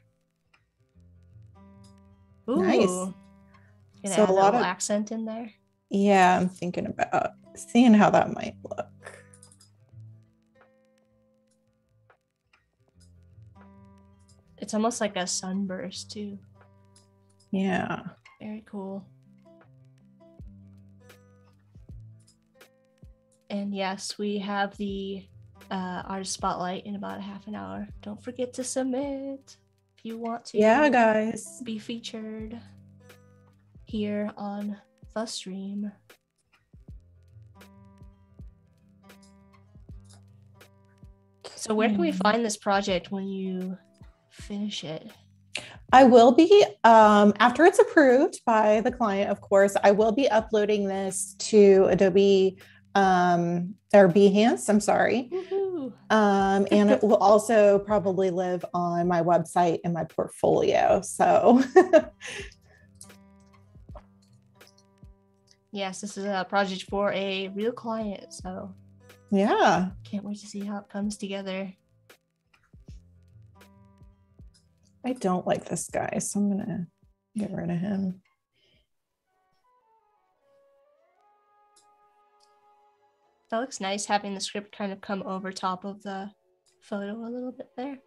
Ooh, nice. Gonna so add a lot a of accent in there. Yeah, I'm thinking about seeing how that might look. It's almost like a sunburst too. Yeah. Very cool. And yes, we have the uh, artist spotlight in about a half an hour. Don't forget to submit if you want to. Yeah, guys. Be featured here on the stream. So where can we find this project when you finish it? I will be, um, after it's approved by the client, of course, I will be uploading this to Adobe um, or Behance, I'm sorry. Um, and it will also probably live on my website and my portfolio. So yes, this is a project for a real client. So yeah, can't wait to see how it comes together. I don't like this guy, so I'm gonna get rid of him. That looks nice, having the script kind of come over top of the photo a little bit there.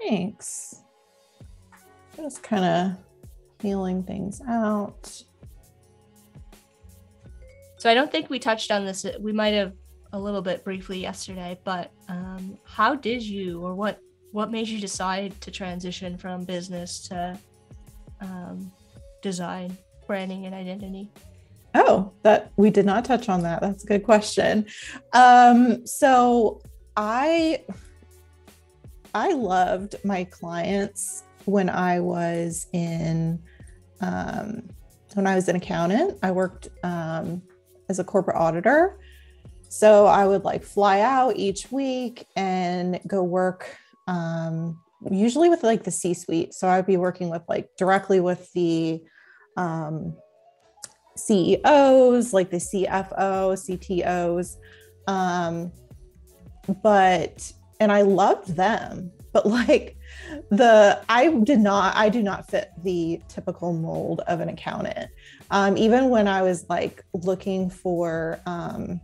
Thanks. Just kind of feeling things out. So I don't think we touched on this. We might have a little bit briefly yesterday, but um, how did you, or what What made you decide to transition from business to um, design, branding, and identity? Oh, that we did not touch on that. That's a good question. Um, so I, I loved my clients when I was in, um, when I was an accountant. I worked um, as a corporate auditor. So I would like fly out each week and go work um, usually with like the C-suite. So I'd be working with like directly with the, um, C E Os, like the C F O, C T Os. Um, but, and I loved them, but like the, I did not, I do not fit the typical mold of an accountant. Um, even when I was like looking for, um,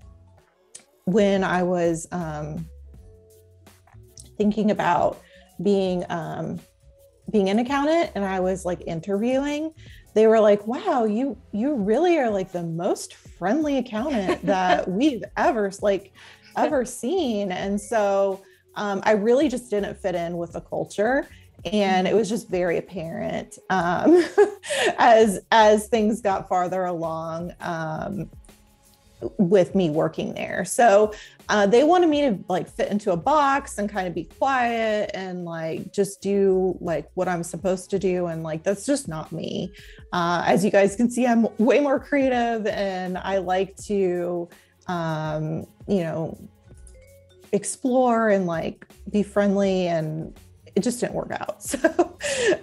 when I was, um, thinking about being um, being an accountant, and I was like interviewing, they were like, "Wow, you you really are like the most friendly accountant that we've ever like ever seen." And so um, I really just didn't fit in with the culture, and it was just very apparent um, as as things got farther along. Um, with me working there. So uh, they wanted me to like fit into a box and kind of be quiet and like just do like what I'm supposed to do. And like, that's just not me. Uh, as you guys can see, I'm way more creative, and I like to, um, you know, explore and like be friendly, and it just didn't work out. So,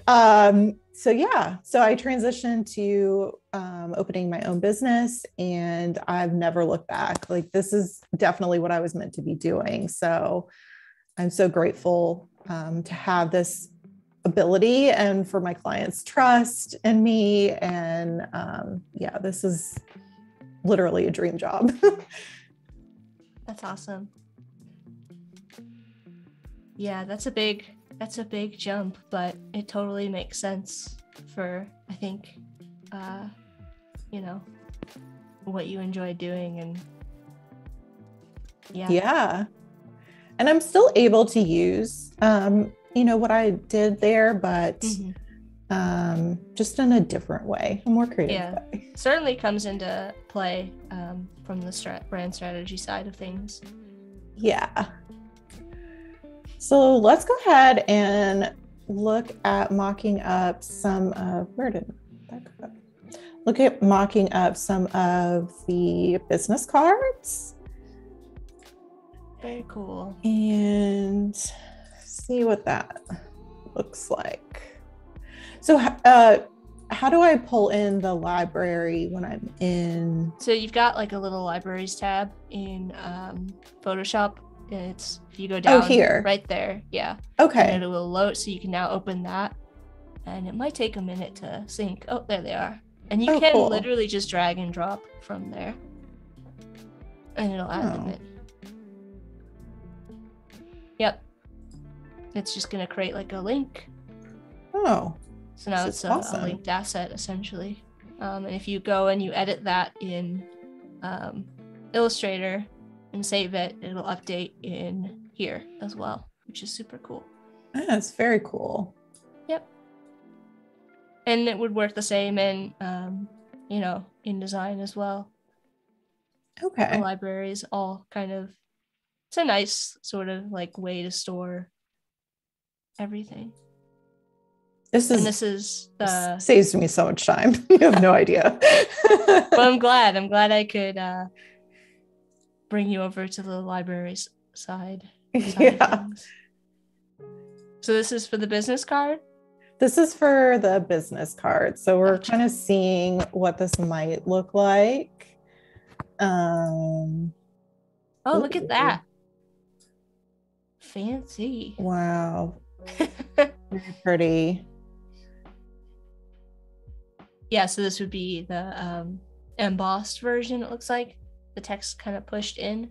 um, So yeah, so I transitioned to um, opening my own business, and I've never looked back. Like this is definitely what I was meant to be doing. So I'm so grateful um, to have this ability and for my clients' trust in me. And um, yeah, this is literally a dream job. That's awesome. Yeah, that's a big, that's a big jump, but it totally makes sense for, I think, uh, you know, what you enjoy doing. And yeah. Yeah. And I'm still able to use, um, you know, what I did there, but mm-hmm. um, just in a different way, a more creative yeah. way. Certainly comes into play um, from the strat- brand strategy side of things. Yeah. So let's go ahead and look at mocking up some of, where did that go? Look at mocking up some of the business cards. Very cool. And see what that looks like. So uh, how do I pull in the library when I'm in? So you've got like a little libraries tab in um, Photoshop. It's if you go down oh, here. Right there. Yeah. Okay. And it will load, so you can now open that. And it might take a minute to sync. Oh, there they are. And you oh, can cool. literally just drag and drop from there. And it'll add oh. them in. Yep. It's just going to create like a link. Oh. So now it's a, awesome. a linked asset, essentially. Um, and if you go and you edit that in um, Illustrator and save it, it'll update in here as well, which is super cool. That's very cool. Yep. And it would work the same in, um, you know, InDesign as well. Okay. The libraries all kind of, it's a nice sort of like way to store everything. This is, and this is the this saves me so much time. You have no idea. Well, I'm glad. I'm glad I could uh, bring you over to the libraries side. side yeah. So this is for the business card? This is for the business card. So we're gotcha. kind of seeing what this might look like. Um. Oh, look Ooh. at that. Fancy. Wow. Very pretty. Yeah, so this would be the um, embossed version, it looks like. The text kind of pushed in.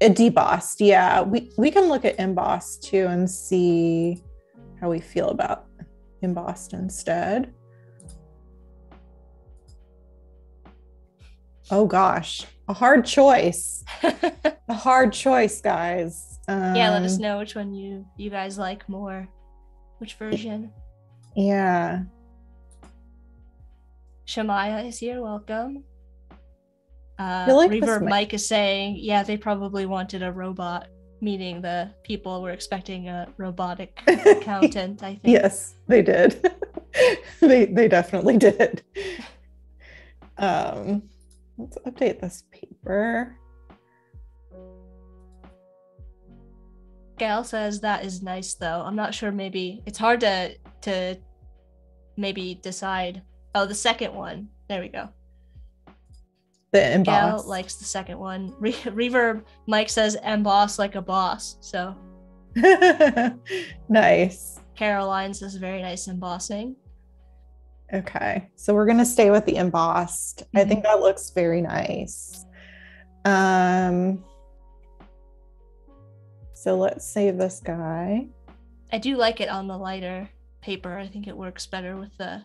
It debossed, yeah. We, we can look at embossed too and see how we feel about embossed instead. Oh gosh, a hard choice. A hard choice, guys. Um, yeah, let us know which one you you guys like more, which version. Yeah. Shamaya is here. Welcome. Uh, like Reverb Mike. Mike is saying, yeah, they probably wanted a robot, meaning the people were expecting a robotic accountant. I think. Yes, they did. they they definitely did. Um. Let's update this paper. Gail says that is nice though. I'm not sure, maybe it's hard to to maybe decide. Oh, the second one. There we go. The emboss. Gail likes the second one. Re- Reverb Mike says emboss like a boss. So nice. Caroline says very nice embossing. Okay, so we're going to stay with the embossed. Mm-hmm. I think that looks very nice. Um, so let's save this guy. I do like it on the lighter paper. I think it works better with the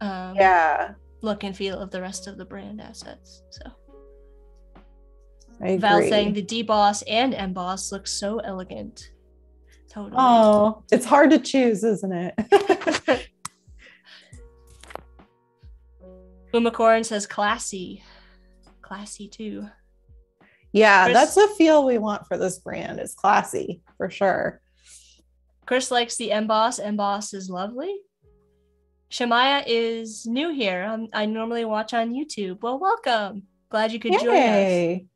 um, yeah. look and feel of the rest of the brand assets. So I agree. Val saying the deboss and emboss looks so elegant. Totally. Oh, it's hard to choose, isn't it? Umacorn says classy. Classy too. Yeah, Chris, that's the feel we want for this brand. It's classy for sure. Chris likes the emboss. Emboss is lovely. Shamaya is new here. Um, I normally watch on YouTube. Well, welcome. Glad you could Yay. join us.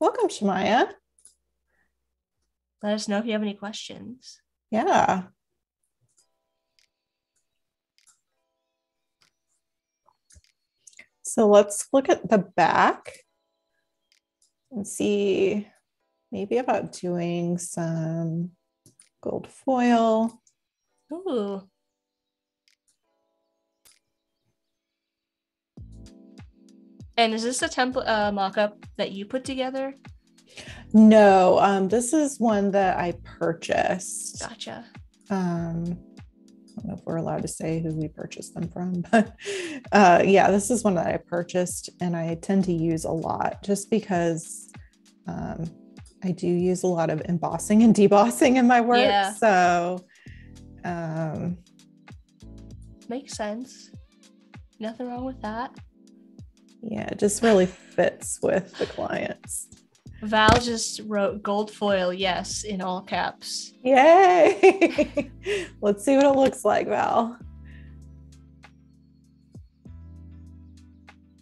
Welcome, Shamaya. Let us know if you have any questions. Yeah. So let's look at the back and see maybe about doing some gold foil. Ooh. And is this a template uh, mock-up that you put together? No, um, this is one that I purchased. Gotcha. Um, I don't know if we're allowed to say who we purchased them from, but uh, yeah, this is one that I purchased and I tend to use a lot just because um, I do use a lot of embossing and debossing in my work. Yeah. So um, makes sense. Nothing wrong with that. Yeah, it just really fits with the clients. Val just wrote gold foil, yes, in all caps. Yay! Let's see what it looks like, Val.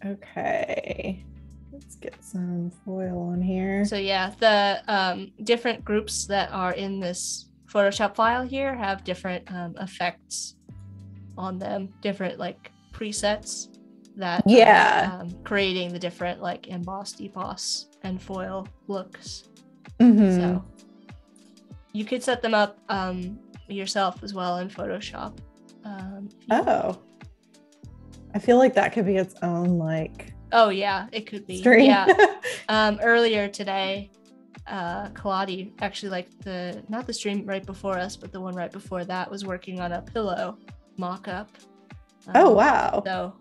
Okay, let's get some foil on here. So yeah, the um, different groups that are in this Photoshop file here have different um, effects on them, different like presets. That yeah um, creating the different like emboss, deboss, and foil looks. Mm-hmm. So you could set them up um yourself as well in Photoshop. Um oh, I feel like that could be its own like oh yeah it could be stream. Yeah. Um earlier today uh Kaladi actually, like the not the stream right before us but the one right before that, was working on a pillow mock-up. Um, oh wow. So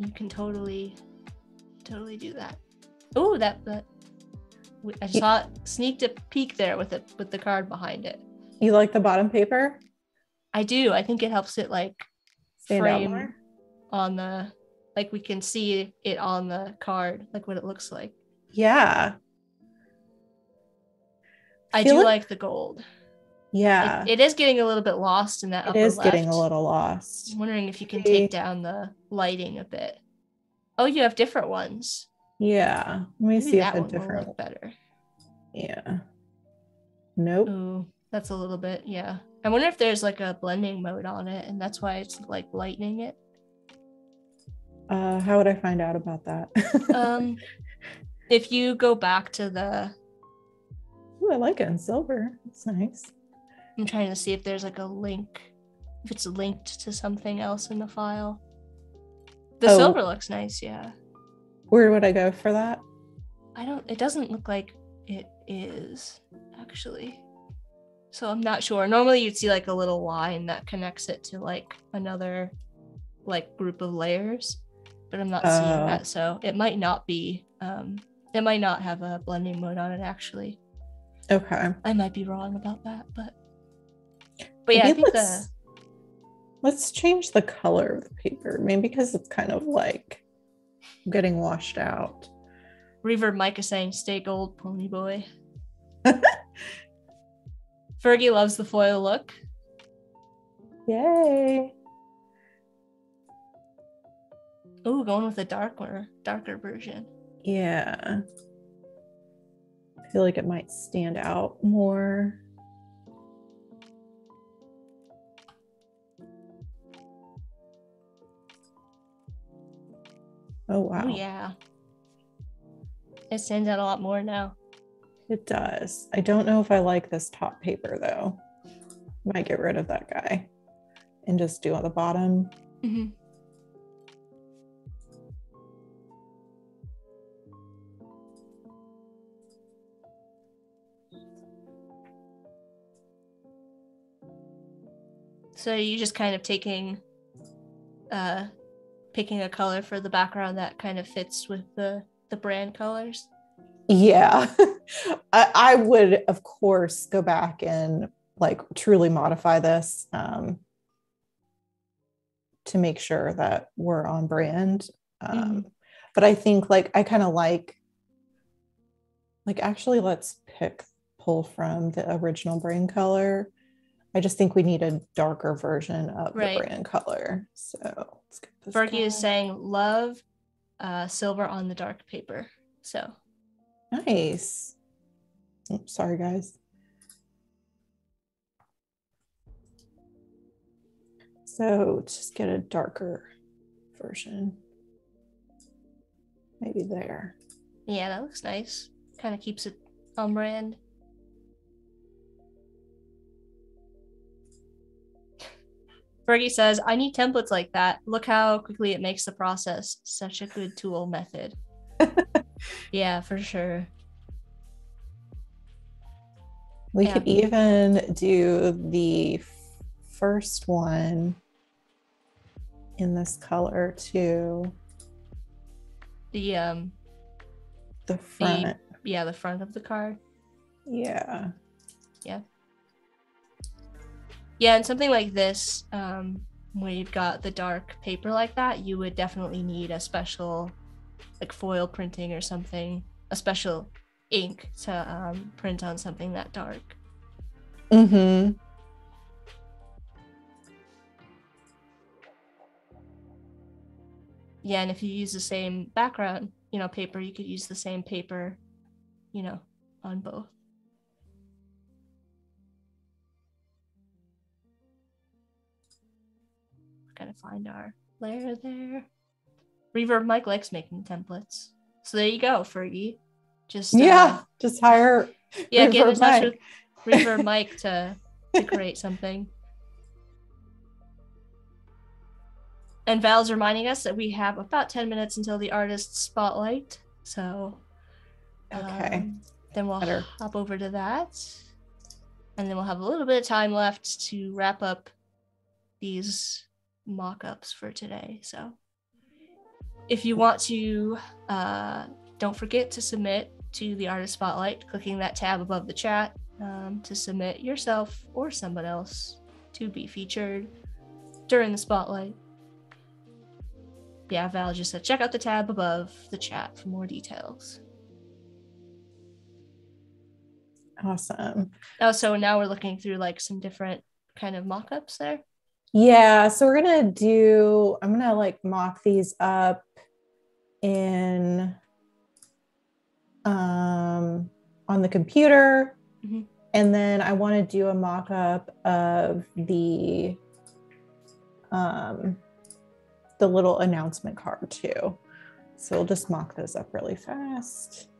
you can totally, totally do that. Oh, that, that I saw it, sneaked a peek there with it, with the card behind it. You like the bottom paper? I do. I think it helps it like stand frame out more on the, like we can see it on the card, like what it looks like. Yeah. I, I do like, like the gold. Yeah. It, it is getting a little bit lost in that upper left. It is getting a little lost. I'm wondering if you can take down the lighting a bit. Oh, you have different ones. Yeah. Let me see if the different will look better. Yeah. Nope. Ooh, that's a little bit, yeah. I wonder if there's like a blending mode on it and that's why it's like lightening it. Uh, how would I find out about that? um, if you go back to the... Ooh, I like it in silver. It's nice. I'm trying to see if there's like a link, if it's linked to something else in the file. The oh. silver looks nice, yeah. Where would I go for that? I don't, it doesn't look like it is actually. So I'm not sure. Normally you'd see like a little line that connects it to like another like group of layers, but I'm not uh, seeing that. So it might not be, um, it might not have a blending mode on it actually. Okay. I might be wrong about that, but. But yeah, maybe I think let's, the... let's change the color of the paper, maybe because it's kind of like getting washed out. Reverb Mike is saying, stay gold, pony boy. Fergie loves the foil look. Yay. Ooh, going with a darker, darker version. Yeah. I feel like it might stand out more. Oh, wow. Oh, yeah. It stands out a lot more now. It does. I don't know if I like this top paper, though. Might get rid of that guy and just do on the bottom. Mm-hmm. So you're just kind of taking... Uh, picking a color for the background that kind of fits with the, the brand colors? Yeah. I, I would, of course, go back and like truly modify this um, to make sure that we're on brand. Um, mm-hmm. But I think like, I kind of like, like actually let's pick, pull from the original brand color. I just think we need a darker version of right. the brand color. So let's get this. Fergie is saying love uh, silver on the dark paper. So nice. Oh, sorry, guys. So just get a darker version. Maybe there. Yeah, that looks nice. Kind of keeps it Omran. Fergie says, I need templates like that. Look how quickly it makes the process. Such a good tool method. Yeah, for sure. We yeah. could even do the first one in this color too. The um the front. The, yeah, the front of the card. Yeah. Yeah. Yeah, and something like this, um, where you've got the dark paper like that, you would definitely need a special, like foil printing or something, a special ink to um, print on something that dark. Mm-hmm. Yeah, and if you use the same background, you know, paper, you could use the same paper, you know, on both. Gotta find our layer there. Reverb Mike likes making templates, so there you go, Fergie. Just uh, yeah, just hire. Yeah, Reverb get in touch Mike. with Reverb Mike to to create something. And Val's reminding us that we have about ten minutes until the artist spotlight, so okay. Um, then we'll Better. hop over to that, and then we'll have a little bit of time left to wrap up these mock-ups for today. So if you want to, uh, don't forget to submit to the Artist Spotlight, clicking that tab above the chat, um, to submit yourself or someone else to be featured during the spotlight. Yeah, Val just said, check out the tab above the chat for more details. Awesome. Oh, so now we're looking through like some different kind of mock-ups there. Yeah, so we're gonna do, I'm gonna like mock these up in, um, on the computer. Mm-hmm. And then I wanna do a mock-up of the, um, the little announcement card too. So we'll just mock those up really fast.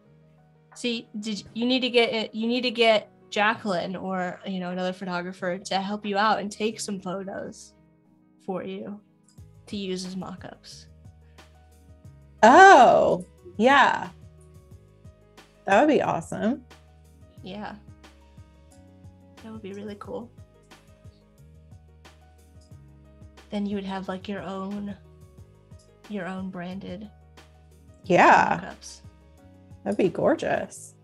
See, did you need to get, you need to get Jacqueline or, you know, another photographer to help you out and take some photos for you to use as mock-ups. Oh, yeah. That would be awesome. Yeah. That would be really cool. Then you would have like your own, your own branded. Yeah. Mock-ups. That'd be gorgeous.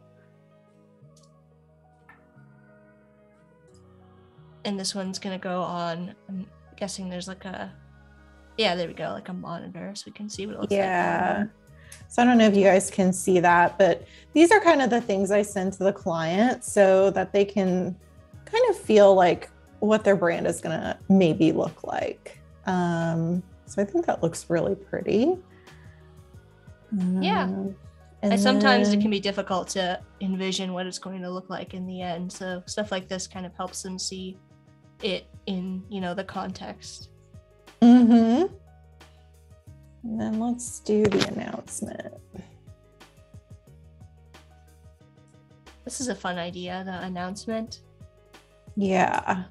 And this one's gonna go on, I'm guessing there's like a, yeah, there we go, like a monitor so we can see what it looks yeah. like. Yeah. So I don't know if you guys can see that, but these are kind of the things I send to the client so that they can kind of feel like what their brand is gonna maybe look like. Um, so I think that looks really pretty. Um, yeah. And, and sometimes then, it can be difficult to envision what it's going to look like in the end. So stuff like this kind of helps them see it in, you know, the context. Mm-hmm. And then let's do the announcement. This is a fun idea, the announcement. Yeah.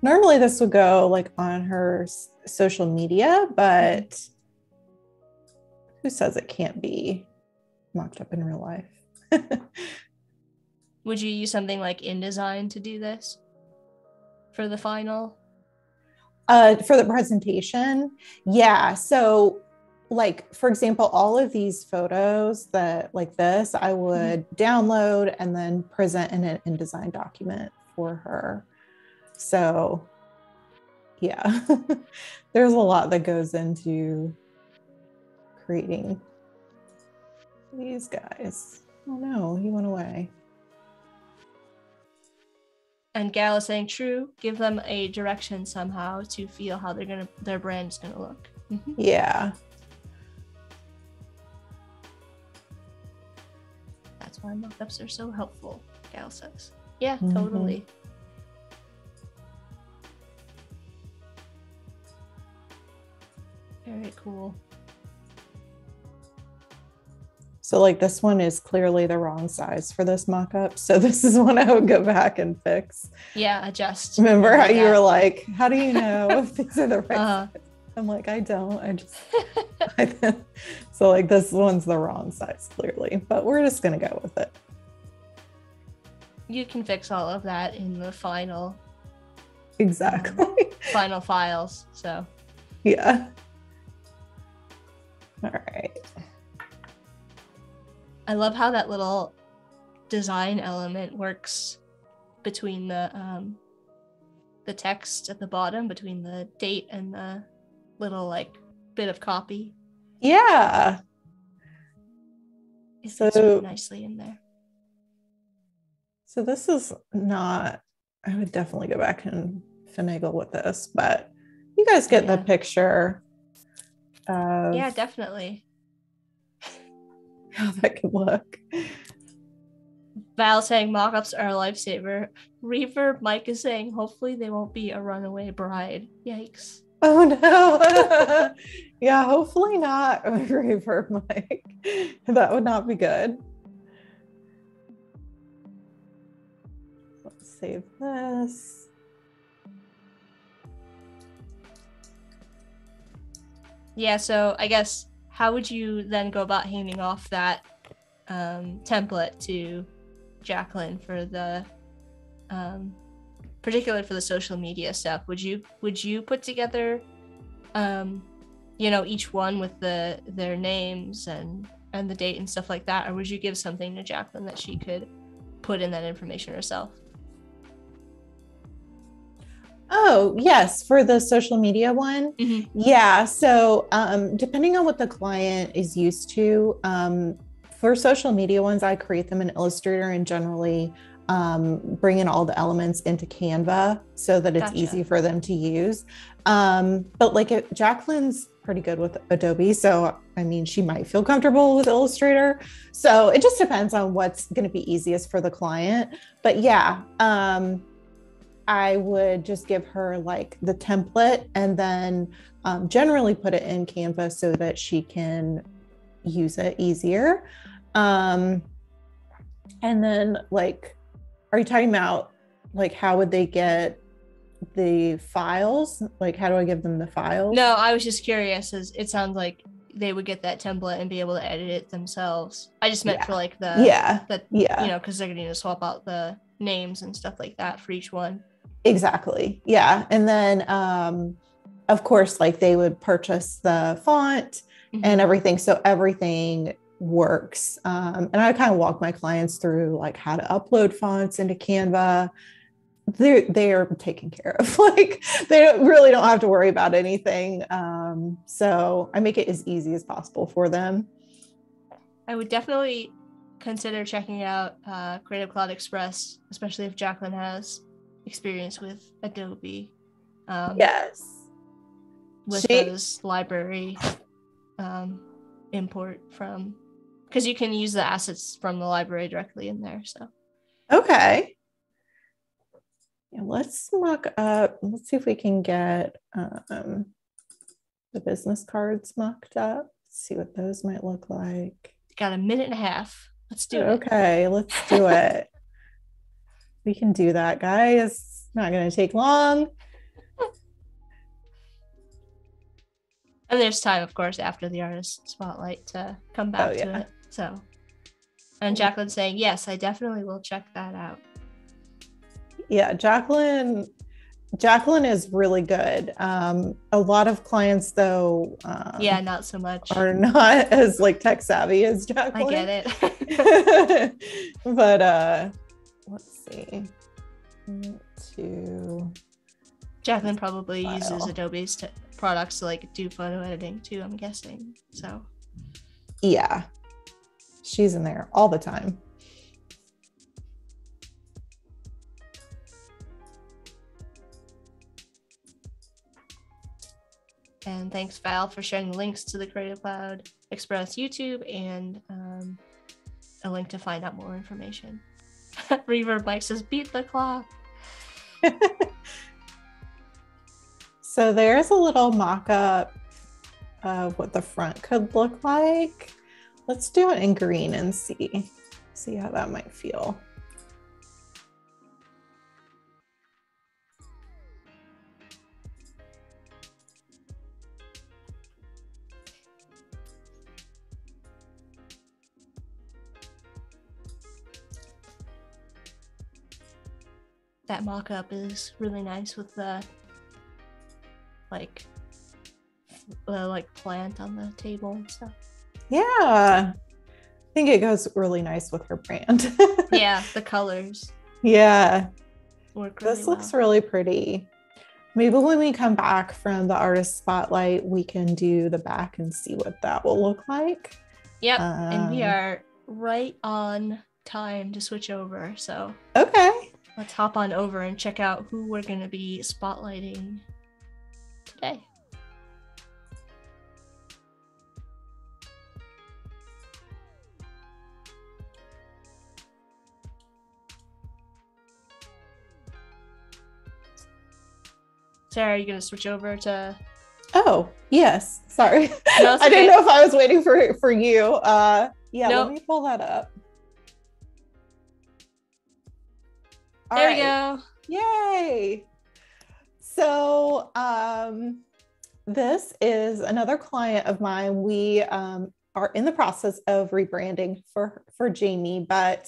Normally this would go like on her social media, but who says it can't be mocked up in real life? Would you use something like InDesign to do this for the final? Uh, for the presentation? Yeah. So like, for example, all of these photos that like this, I would mm-hmm. download and then present in an InDesign document for her. So yeah, there's a lot that goes into creating these guys. Oh no, he went away. And Gal is saying, true, give them a direction somehow to feel how they're gonna, their brand's gonna look. Mm-hmm. Yeah. That's why mockups are so helpful, Gal says. Yeah, mm-hmm. totally. Very cool. So like this one is clearly the wrong size for this mock-up. So this is one I would go back and fix. Yeah, adjust. Remember how you were like, how do you know if these are the right uh-huh. size? I'm like, I don't, I just, I so like this one's the wrong size clearly, but we're just gonna go with it. You can fix all of that in the final. Exactly. Um, final files, so. Yeah. All right. I love how that little design element works between the um, the text at the bottom, between the date and the little like bit of copy. Yeah. It fits really nicely in there. So this is not, I would definitely go back and finagle with this, but you guys get yeah. the picture. Of, yeah, definitely. How that could look. Val saying mock-ups are a lifesaver. Reverb Mike is saying hopefully they won't be a runaway bride. Yikes. Oh no. Yeah, hopefully not Reverb Mike. That would not be good. Let's save this. Yeah, so I guess how would you then go about handing off that um, template to Jacqueline for the, um, particularly for the social media stuff? Would you would you put together, um, you know, each one with the their names and and the date and stuff like that, or would you give something to Jacqueline that she could put in that information herself? Oh, yes. For the social media one. Mm-hmm. Yeah. So um, depending on what the client is used to, um, for social media ones, I create them in Illustrator and generally um, bring in all the elements into Canva so that it's gotcha. Easy for them to use. Um, but like it, Jacqueline's pretty good with Adobe. So, I mean, she might feel comfortable with Illustrator. So it just depends on what's going to be easiest for the client. But yeah. Um, I would just give her like the template and then um, generally put it in Canva so that she can use it easier. Um, and then like, are you talking about like, how would they get the files? Like, how do I give them the files? No, I was just curious as it sounds like they would get that template and be able to edit it themselves. I just meant yeah. for like the, yeah. the yeah. you know, cause they're gonna need to swap out the names and stuff like that for each one. Exactly. Yeah. And then, um, of course, like they would purchase the font mm-hmm. and everything. So everything works. Um, and I kind of walk my clients through like how to upload fonts into Canva. They're, they're taken care of. Like they don't, really don't have to worry about anything. Um, so I make it as easy as possible for them. I would definitely consider checking out uh, Creative Cloud Express, especially if Jacqueline has experience with Adobe. Um, yes. With she... those library um, import from, because you can use the assets from the library directly in there. So. Okay. Yeah, let's mock up. Let's see if we can get um, the business cards mocked up. Let's see what those might look like. Got a minute and a half. Let's do it. Okay, let's do it. We can do that, guys. It's not going to take long. And there's time, of course, after the artist spotlight to come back oh, to yeah. it. So, and Jacqueline's saying, yes, I definitely will check that out. Yeah, Jacqueline, Jacqueline is really good. Um, a lot of clients, though, um, yeah, not so much, are not as like tech savvy as Jacqueline. I get it. But uh, let's see. To Jacqueline probably file. uses Adobe's t products to like do photo editing too. I'm guessing. So yeah, she's in there all the time. And thanks, Val, for sharing the links to the Creative Cloud Express YouTube and um, a link to find out more information. Reverb Mike says, beat the clock. So there's a little mock-up of what the front could look like. Let's do it in green and see, see how that might feel. That mock-up is really nice with the like the like plant on the table and stuff. Yeah, I think it goes really nice with her brand. Yeah, the colors. Yeah, work really this well. Looks really pretty. Maybe when we come back from the artist spotlight, we can do the back and see what that will look like. Yep, um, and we are right on time to switch over. So okay. Let's hop on over and check out who we're going to be spotlighting today. Sarah, are you going to switch over to... Oh, yes. Sorry. No, okay. I didn't know if I was waiting for, for you. Uh, yeah, nope. Let me pull that up. All there right. You go. Yay. So um, this is another client of mine. We um, are in the process of rebranding for, for Jamie, but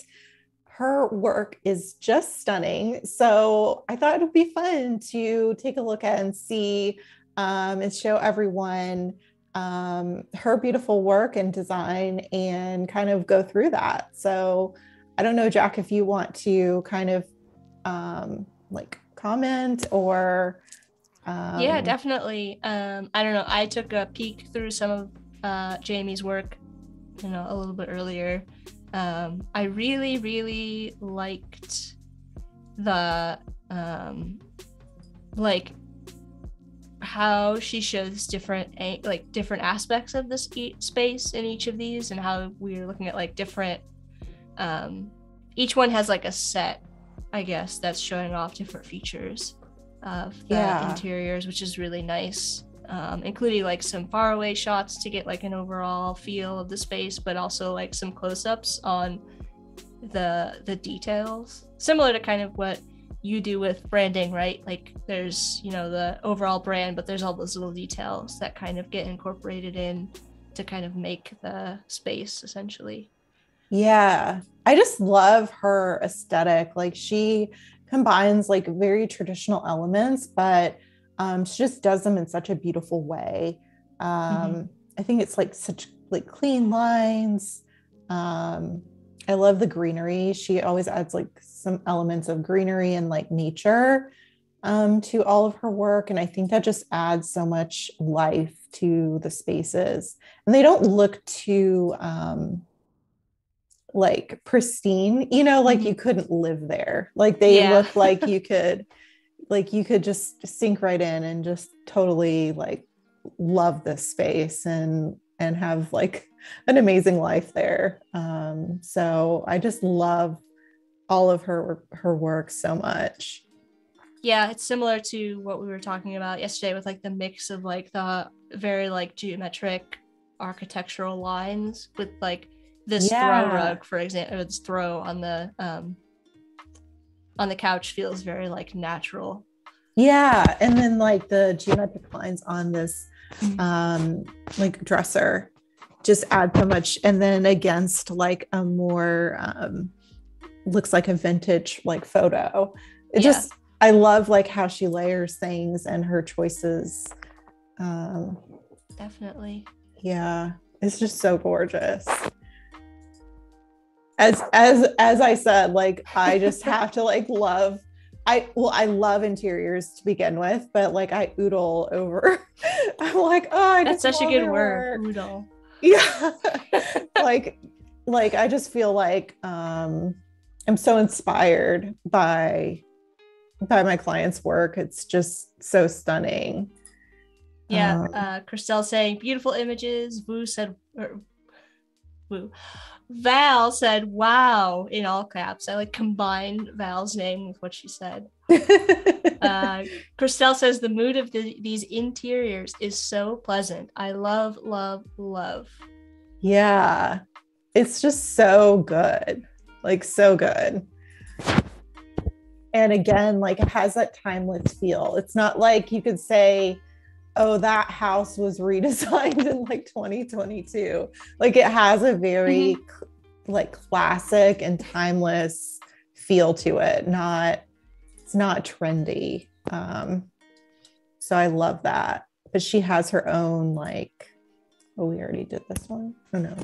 her work is just stunning. So I thought it would be fun to take a look at and see um, and show everyone um, her beautiful work and design and kind of go through that. So I don't know, Jack, if you want to kind of um like comment or um... yeah definitely um I don't know, I took a peek through some of uh Jamie's work you know a little bit earlier. um I really really liked the um like how she shows different like different aspects of this e space in each of these, and how we're looking at like different um each one has like a set, I guess, that's showing off different features of the yeah. interiors, which is really nice, um, including like some faraway shots to get like an overall feel of the space, but also like some close-ups on the the details, similar to kind of what you do with branding, right? Like there's, you know, the overall brand, but there's all those little details that kind of get incorporated in to kind of make the space essentially. Yeah, I just love her aesthetic. Like she combines like very traditional elements, but um, she just does them in such a beautiful way. Um, mm-hmm. I think it's like such like clean lines. Um, I love the greenery. She always adds like some elements of greenery and like nature um, to all of her work. And I think that just adds so much life to the spaces. And they don't look too... Um, like pristine, you know, like mm-hmm. you couldn't live there. Like they yeah. look like you could, like you could just sink right in and just totally like love this space and, and have like an amazing life there. Um, so I just love all of her, her work so much. Yeah. It's similar to what we were talking about yesterday with like the mix of like the very like geometric architectural lines with like this yeah. throw rug, for example, or this throw on the um on the couch feels very like natural. Yeah, and then like the geometric lines on this um like dresser just add so much, and then against like a more um looks like a vintage like photo. It yeah. just I love like how she layers things and her choices. Um definitely. Yeah, it's just so gorgeous. As, as, as I said, like, I just have to like love, I, well, I love interiors to begin with, but like I oodle over, I'm like, oh, I that's just such a good word. Work. Oodle. Yeah. like, like, I just feel like, um, I'm so inspired by, by my client's work. It's just so stunning. Yeah. Um, uh, Christelle saying beautiful images. Vu said, or, Woo. Val said wow in all caps. I like combined Val's name with what she said. uh, Christelle says the mood of the, these interiors is so pleasant. I love, love, love. Yeah, it's just so good, like so good. And again, like it has that timeless feel. It's not like you could say, oh, that house was redesigned in like twenty twenty-two. Like it has a very mm-hmm. like classic and timeless feel to it. Not, it's not trendy. Um, so I love that. But she has her own like, oh, we already did this one. Oh no.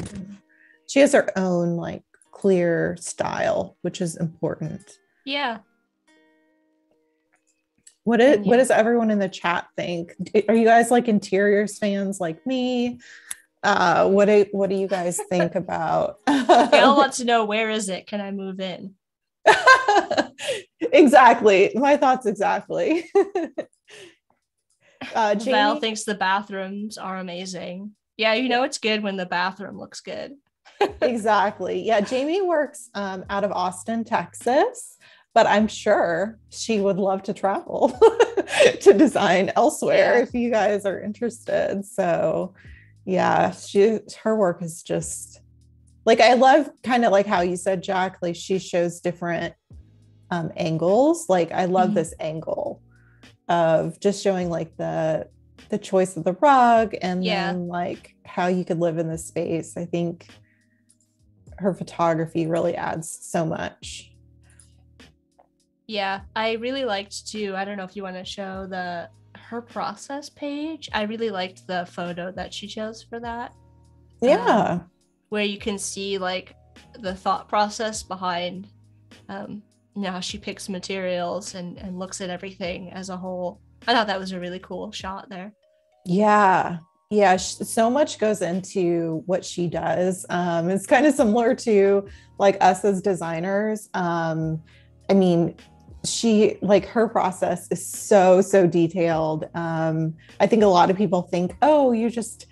She has her own like clear style, which is important. Yeah. What it yeah. what does everyone in the chat think? Are you guys like interiors fans like me? Uh, what do what do you guys think about? Gail wants to know, where is it? Can I move in? Exactly, my thoughts exactly. uh, Jamie... Val thinks the bathrooms are amazing. Yeah, you know it's good when the bathroom looks good. Exactly. Yeah, Jamie works um, out of Austin, Texas. But I'm sure she would love to travel to design elsewhere yeah. if you guys are interested. So yeah, she, her work is just like, I love kind of like how you said, Jack, like she shows different um, angles. Like I love mm-hmm. this angle of just showing like the, the choice of the rug and yeah. then like how you could live in this space. I think her photography really adds so much. Yeah, I really liked too. I don't know if you want to show the her process page. I really liked the photo that she chose for that. Yeah. Um, where you can see like the thought process behind um, you know, how she picks materials and, and looks at everything as a whole. I thought that was a really cool shot there. Yeah. Yeah, so much goes into what she does. Um, it's kind of similar to like us as designers. Um, I mean, she like her process is so, so detailed. Um, I think a lot of people think, oh, you just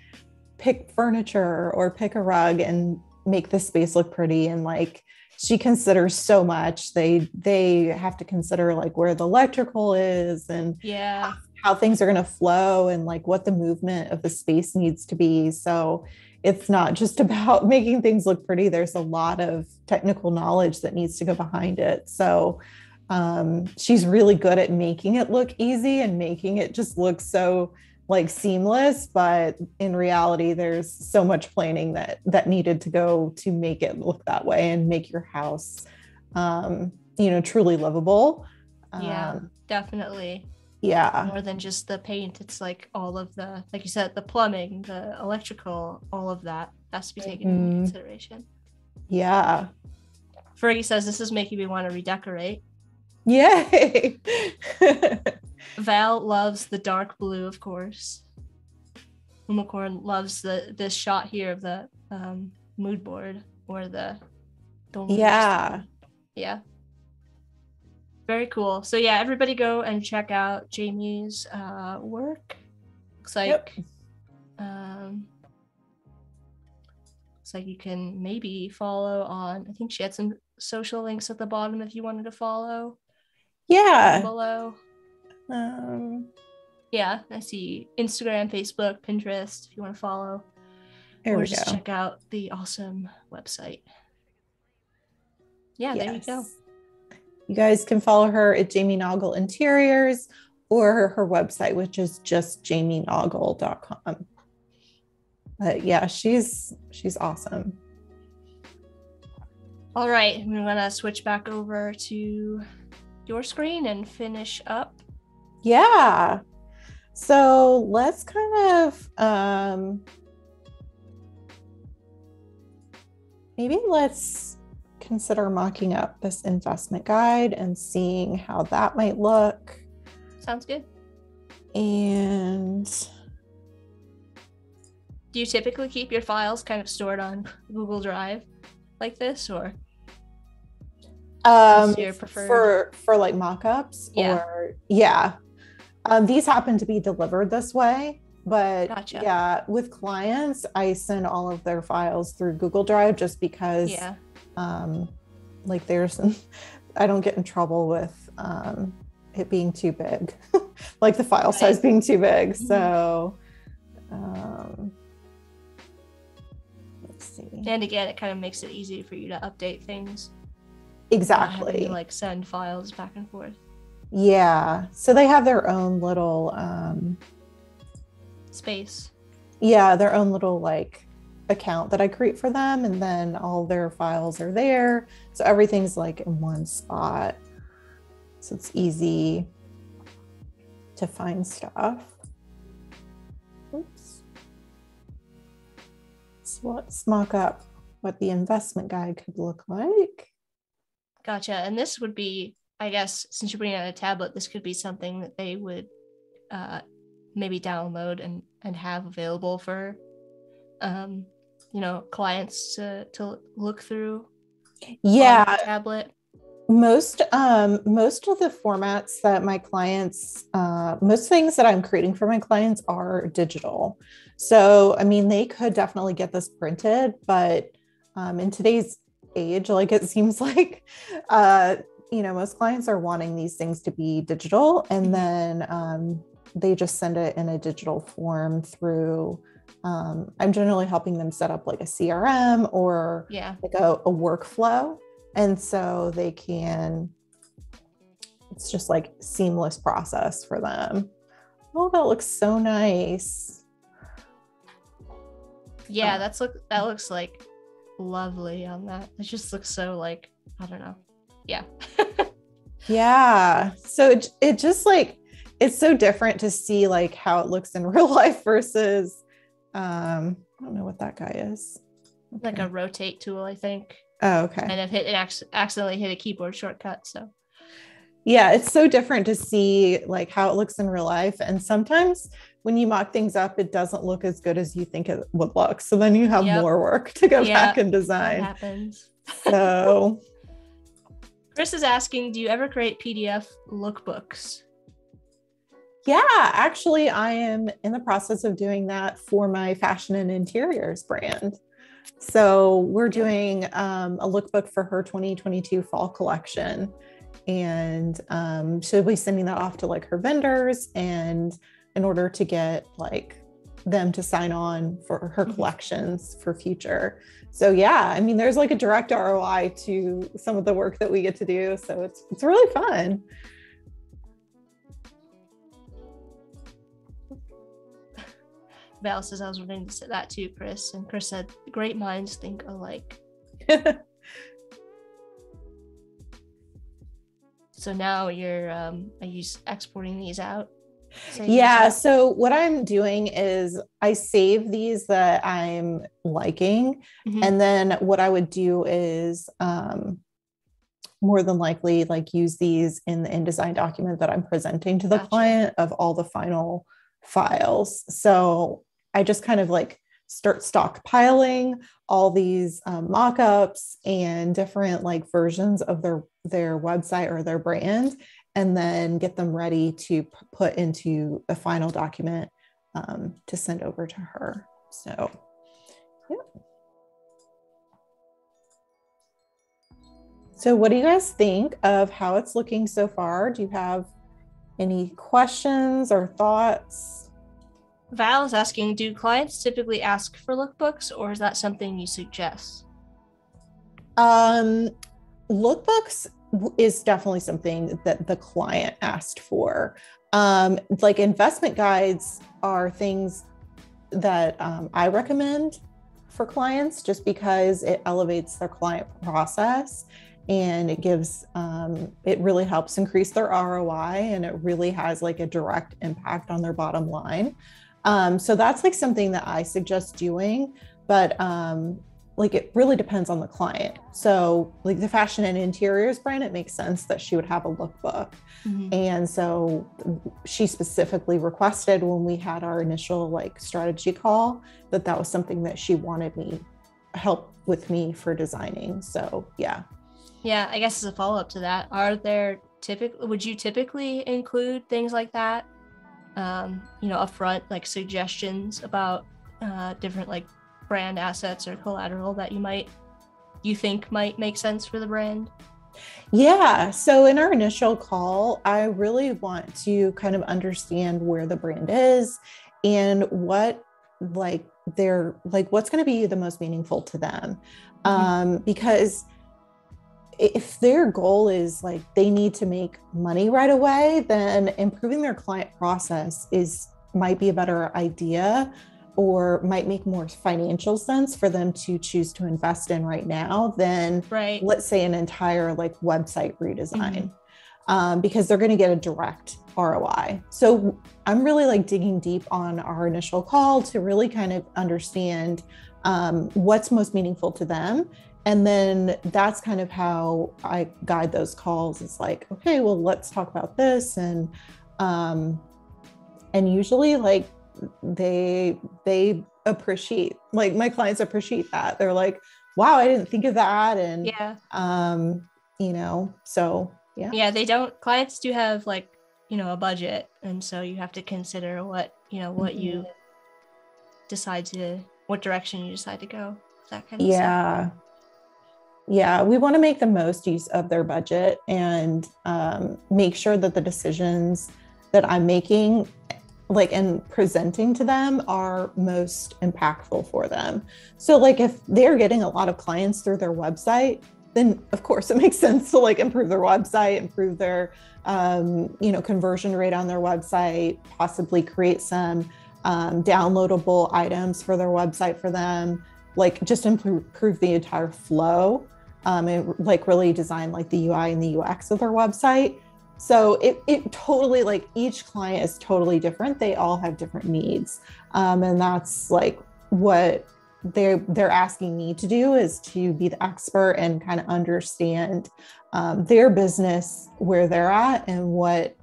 pick furniture or pick a rug and make the space look pretty. And like, she considers so much. They, they have to consider like where the electrical is and yeah. how things are going to flow and like what the movement of the space needs to be. So it's not just about making things look pretty. There's a lot of technical knowledge that needs to go behind it. So um, she's really good at making it look easy and making it just look so like seamless. But in reality, there's so much planning that that needed to go to make it look that way and make your house, um, you know, truly livable. Yeah, um, definitely. Yeah. More than just the paint. It's like all of the, like you said, the plumbing, the electrical, all of that has to be taken mm-hmm. into consideration. Yeah. Fergie says, this is making me want to redecorate. Yay. Val loves the dark blue, of course. Umacorn loves the this shot here of the um, mood board or the. the yeah. Yeah. Very cool. So yeah, everybody go and check out Jamie's uh, work. Looks like, yep. um, looks like you can maybe follow on. I think she had some social links at the bottom if you wanted to follow. Yeah. Below. Um. Yeah, I see Instagram, Facebook, Pinterest. If you want to follow, there or we just go. Check out the awesome website. Yeah, yes. There you go. You guys can follow her at Jamie Noggle Interiors or her, her website, which is just jamie noggle dot com. But yeah, she's she's awesome. All right, I'm gonna switch back over to your screen and finish up. Yeah. So let's kind of um, maybe let's. Consider mocking up this investment guide and seeing how that might look. Sounds good. And do you typically keep your files kind of stored on Google Drive like this, or um your preferred? for for like mock-ups? Yeah. Or yeah um, these happen to be delivered this way. But gotcha. Yeah, with clients I send all of their files through Google Drive just because yeah Um, like there's, I don't get in trouble with um, it being too big, like the file right. size being too big. Mm-hmm. So um, let's see. And again, it kind of makes it easy for you to update things. Exactly. To, like, send files back and forth. Yeah. So they have their own little um, space. Yeah, their own little like account that I create for them, and then all their files are there. So everything's like in one spot. So it's easy to find stuff. Oops. So let's mock up what the investment guide could look like. Gotcha. And this would be, I guess, since you're bringing out a tablet, this could be something that they would uh, maybe download and, and have available for, um, you know, clients to, to look through. Yeah. On the tablet. Most, um, most of the formats that my clients, uh, most things that I'm creating for my clients are digital. So, I mean, they could definitely get this printed, but um, in today's age, like it seems like, uh, you know, most clients are wanting these things to be digital, and then um, they just send it in a digital form through, um, I'm generally helping them set up like a C R M or yeah. like a, a workflow. And so they can, it's just like seamless process for them. Oh, that looks so nice. Yeah, oh. that's look, that looks like lovely on that. It just looks so like, I don't know. Yeah. Yeah. So it, it just like, it's so different to see like how it looks in real life versus, um, I don't know what that guy is. Okay. Like a rotate tool, I think. Oh, okay. And I've hit, it accidentally hit a keyboard shortcut. So yeah, it's so different to see like how it looks in real life. And sometimes when you mock things up, it doesn't look as good as you think it would look. So then you have yep. more work to go yeah, back and design. That happens. So Chris is asking, do you ever create P D F lookbooks? Yeah, actually, I am in the process of doing that for my fashion and interiors brand. So we're doing um, a lookbook for her twenty twenty-two fall collection, and um, she'll be sending that off to like her vendors, and in order to get like them to sign on for her collections for future. So yeah, I mean, there's like a direct R O I to some of the work that we get to do. So it's, it's really fun. Val says, I was wanting to say that too, Chris. And Chris said, great minds think alike. So now you're, um, are you exporting these out? Yeah. So what I'm doing is I save these that I'm liking. Mm-hmm. And then what I would do is um, more than likely like use these in the InDesign document that I'm presenting to the gotcha. Client of all the final files. So I just kind of like start stockpiling all these um, mock-ups and different like versions of their, their website or their brand, and then get them ready to p- put into a final document um, to send over to her. So, yeah. So what do you guys think of how it's looking so far? Do you have any questions or thoughts? Val is asking, do clients typically ask for lookbooks, or is that something you suggest? Um, lookbooks is definitely something that the client asked for. Um, like investment guides are things that um, I recommend for clients just because it elevates their client process. And it gives, um, it really helps increase their R O I, and it really has like a direct impact on their bottom line. Um, so that's like something that I suggest doing, but um, like it really depends on the client. So like the fashion and interiors brand, it makes sense that she would have a lookbook. Mm-hmm. And so she specifically requested when we had our initial like strategy call that that was something that she wanted me help with me for designing. So yeah. Yeah, I guess as a follow-up to that, are there typically, would you typically include things like that, um, you know, upfront, like suggestions about uh, different like brand assets or collateral that you might, you think might make sense for the brand? Yeah, so in our initial call, I really want to kind of understand where the brand is and what like they're like, what's going to be the most meaningful to them? Mm-hmm. Um, because if their goal is like, they need to make money right away, then improving their client process is, might be a better idea or might make more financial sense for them to choose to invest in right now than, right. let's say, an entire like website redesign, mm-hmm. um, because they're going to get a direct R O I. So I'm really like digging deep on our initial call to really kind of understand um, what's most meaningful to them. And then that's kind of how I guide those calls. It's like, okay, well, let's talk about this. And, um, and usually like they, they appreciate, like my clients appreciate that. They're like, wow, I didn't think of that. And, yeah. um, you know, so yeah. Yeah. They don't, clients do have like, you know, a budget. And so you have to consider what, you know, what mm-hmm. you decide to, what direction you decide to go. That kind of yeah. stuff. Yeah, we want to make the most use of their budget and um, make sure that the decisions that I'm making, like, and presenting to them are most impactful for them. So like if they're getting a lot of clients through their website, then of course it makes sense to like improve their website, improve their, um, you know, conversion rate on their website, possibly create some um, downloadable items for their website for them, like just improve the entire flow. Um, and like really design like the U I and the U X of their website. So it, it totally, like each client is totally different. They all have different needs. Um, and that's like what they're, they're asking me to do, is to be the expert and kind of understand um, their business, where they're at, and what,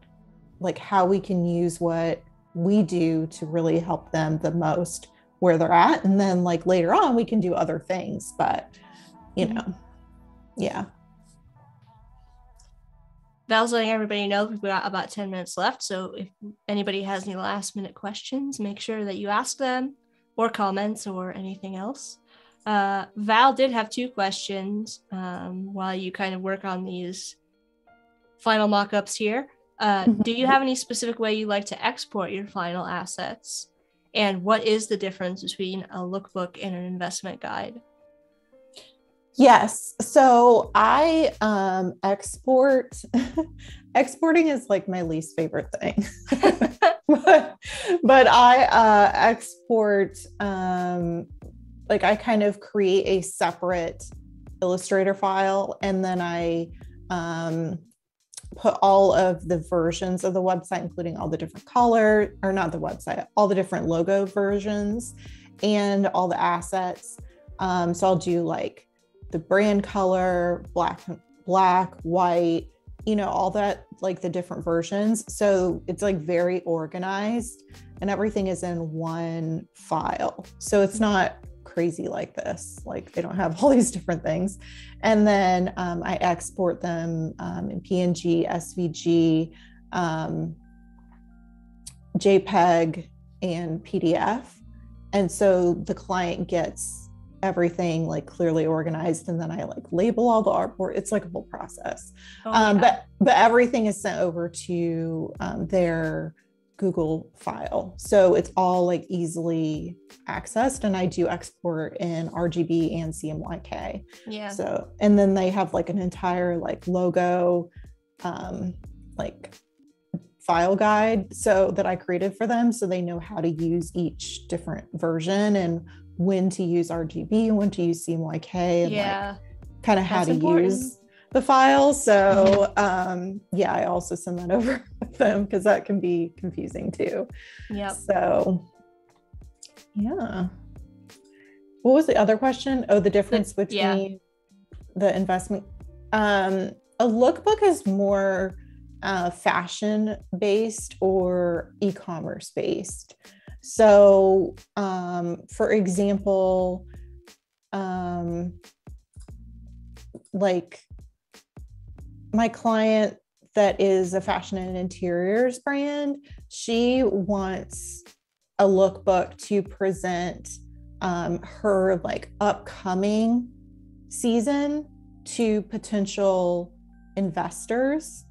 like how we can use what we do to really help them the most where they're at. And then like later on, we can do other things, but you know. Mm-hmm. Yeah. Val's letting everybody know we've got about ten minutes left. So if anybody has any last minute questions, make sure that you ask them, or comments, or anything else. Uh, Val did have two questions um, while you kind of work on these final mock-ups here. Uh, do you have any specific way you like to export your final assets? And what is the difference between a lookbook and an investment guide? Yes. So I um, export, exporting is like my least favorite thing, but, but I uh, export, um, like I kind of create a separate Illustrator file, and then I um, put all of the versions of the website, including all the different color, or not the website, all the different logo versions and all the assets. Um, so I'll do like the brand color, black, black, white, you know, all that, like the different versions. So it's like very organized and everything is in one file. So it's not crazy like this, like they don't have all these different things. And then um, I export them um, in P N G, S V G, um, JPEG, and P D F. And so the client gets everything like clearly organized, and then I like label all the artwork. It's like a whole process. Oh, um, yeah. But but everything is sent over to um, their Google file, so it's all like easily accessed. And I do export in R G B and C M Y K. Yeah. So and then they have like an entire like logo, um, like file guide, so that I created for them, so they know how to use each different version and when to use R G B, when to use C M Y K, and yeah. like kind of how to important. use the file. So um, yeah, I also send that over with them because that can be confusing too. Yeah. So yeah. What was the other question? Oh, the difference the, between yeah. the investment. Um, a lookbook is more uh, fashion based or e-commerce based. So, um, for example, um, like my client that is a fashion and interiors brand, she wants a lookbook to present um, her like upcoming season to potential investors.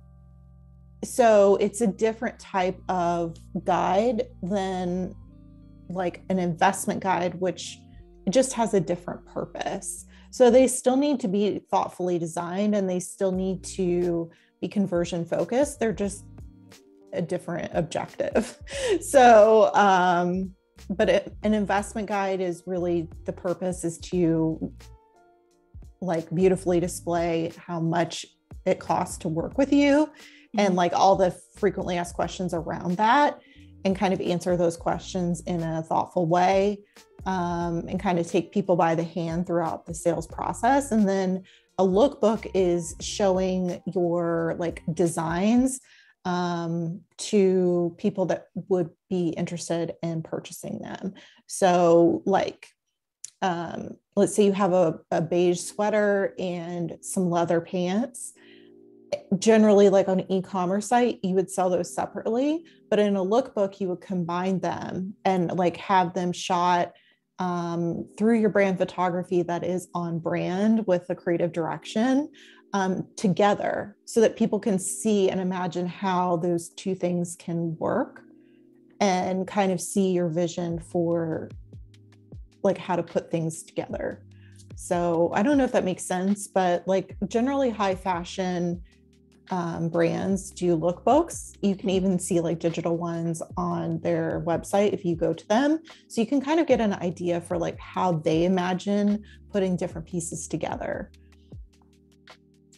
So it's a different type of guide than like an investment guide, which just has a different purpose. So they still need to be thoughtfully designed and they still need to be conversion focused. They're just a different objective. So, um, but it, an investment guide is really, the purpose is to like beautifully display how much it costs to work with you mm-hmm. and like all the frequently asked questions around that, and kind of answer those questions in a thoughtful way, um, and kind of take people by the hand throughout the sales process. And then a lookbook is showing your like designs um, to people that would be interested in purchasing them. So like, um, let's say you have a, a beige sweater and some leather pants. Generally, like on an e-commerce site, you would sell those separately, but in a lookbook, you would combine them and like have them shot um, through your brand photography that is on brand with the creative direction um, together, so that people can see and imagine how those two things can work and kind of see your vision for like how to put things together. So I don't know if that makes sense, but like generally high fashion um, brands do lookbooks. You can even see like digital ones on their website if you go to them. So you can kind of get an idea for like how they imagine putting different pieces together.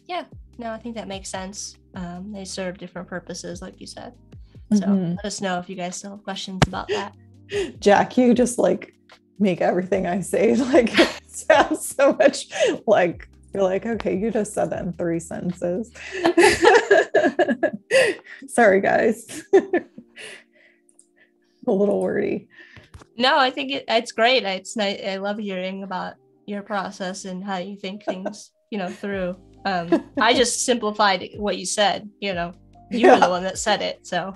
Yeah, no, I think that makes sense. Um, they serve different purposes, like you said. So mm-hmm. let us know if you guys still have questions about that. Jack, you just like make everything I say like sounds so much like you're like, okay, you just said that in three sentences. Sorry, guys. A little wordy. No, I think it, it's great. It's nice. I love hearing about your process and how you think things, you know, through. Um, I just simplified what you said, you know, you yeah. were the one that said it. So.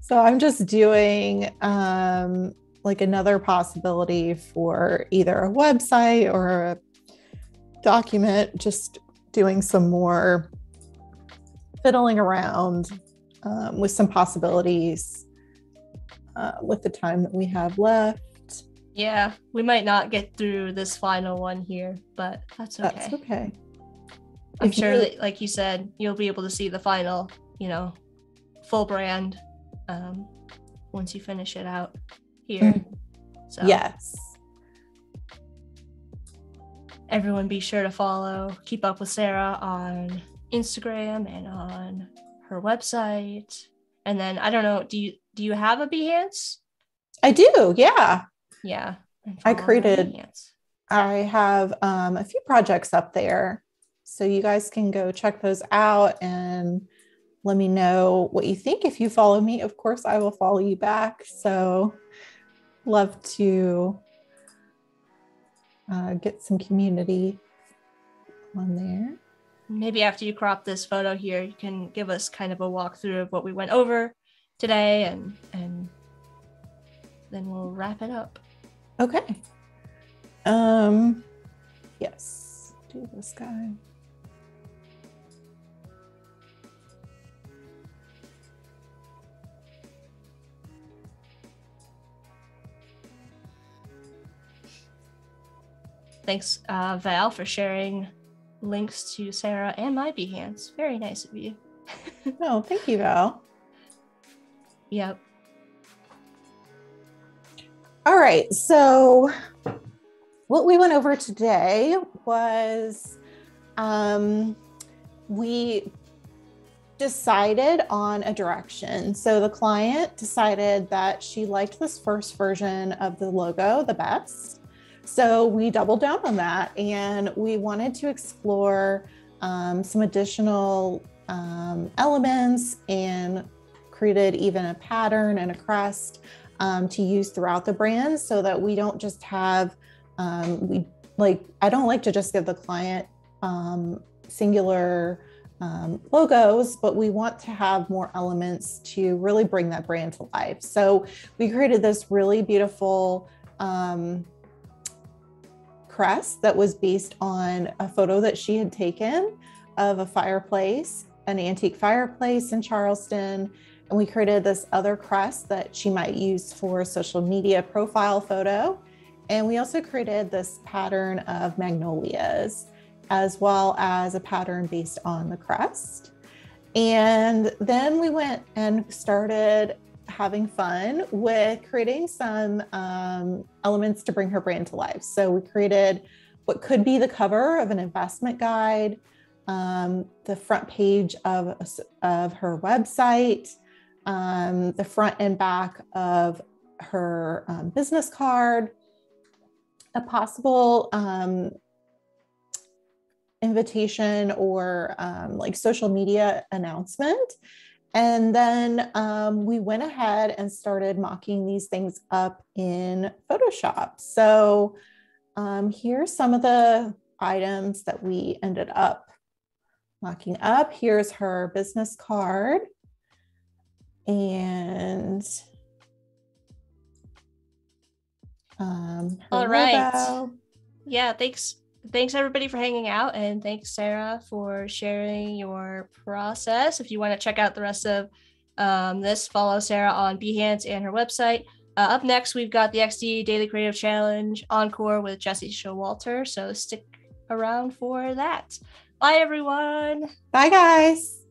So I'm just doing um, like another possibility for either a website or a document, just doing some more fiddling around um, with some possibilities uh, with the time that we have left. Yeah, we might not get through this final one here, but that's okay. That's okay. I'm if sure you... that, like you said, you'll be able to see the final, you know, full brand um once you finish it out here. So yes, everyone be sure to follow, keep up with Sarah on Instagram and on her website. And then I don't know, do you do you have a Behance? I do, yeah. Yeah. I created I have um a few projects up there. So you guys can go check those out and let me know what you think. If you follow me, of course, I will follow you back. So love to uh, get some community on there. Maybe after you crop this photo here, you can give us kind of a walkthrough of what we went over today, and, and then we'll wrap it up. Okay. Um, yes, do this guy. Thanks, uh, Val, for sharing links to Sarah and my Behance. Very nice of you. Oh, thank you, Val. Yep. All right. So what we went over today was um, we decided on a direction. So the client decided that she liked this first version of the logo the best. So we doubled down on that, and we wanted to explore um, some additional um, elements and created even a pattern and a crest um, to use throughout the brand, so that we don't just have, um, we like, I don't like to just give the client um, singular um, logos, but we want to have more elements to really bring that brand to life. So we created this really beautiful, um, crest that was based on a photo that she had taken of a fireplace an antique fireplace in Charleston. And we created this other crest that she might use for social media profile photo. And we also created this pattern of magnolias, as well as a pattern based on the crest. And then we went and started having fun with creating some um, elements to bring her brand to life. So we created what could be the cover of an investment guide, um, the front page of, of her website, um, the front and back of her um, business card, a possible um, invitation or um, like social media announcement. And then um, we went ahead and started mocking these things up in Photoshop. So um, here's some of the items that we ended up mocking up. Here's her business card. And um, her all right. logo. Yeah, thanks. Thanks everybody for hanging out, and thanks Sarah for sharing your process. If you want to check out the rest of um, this, follow Sarah on Behance and her website. Uh, up next, we've got the X D Daily Creative Challenge Encore with Jesse Showalter, so stick around for that. Bye everyone. Bye guys.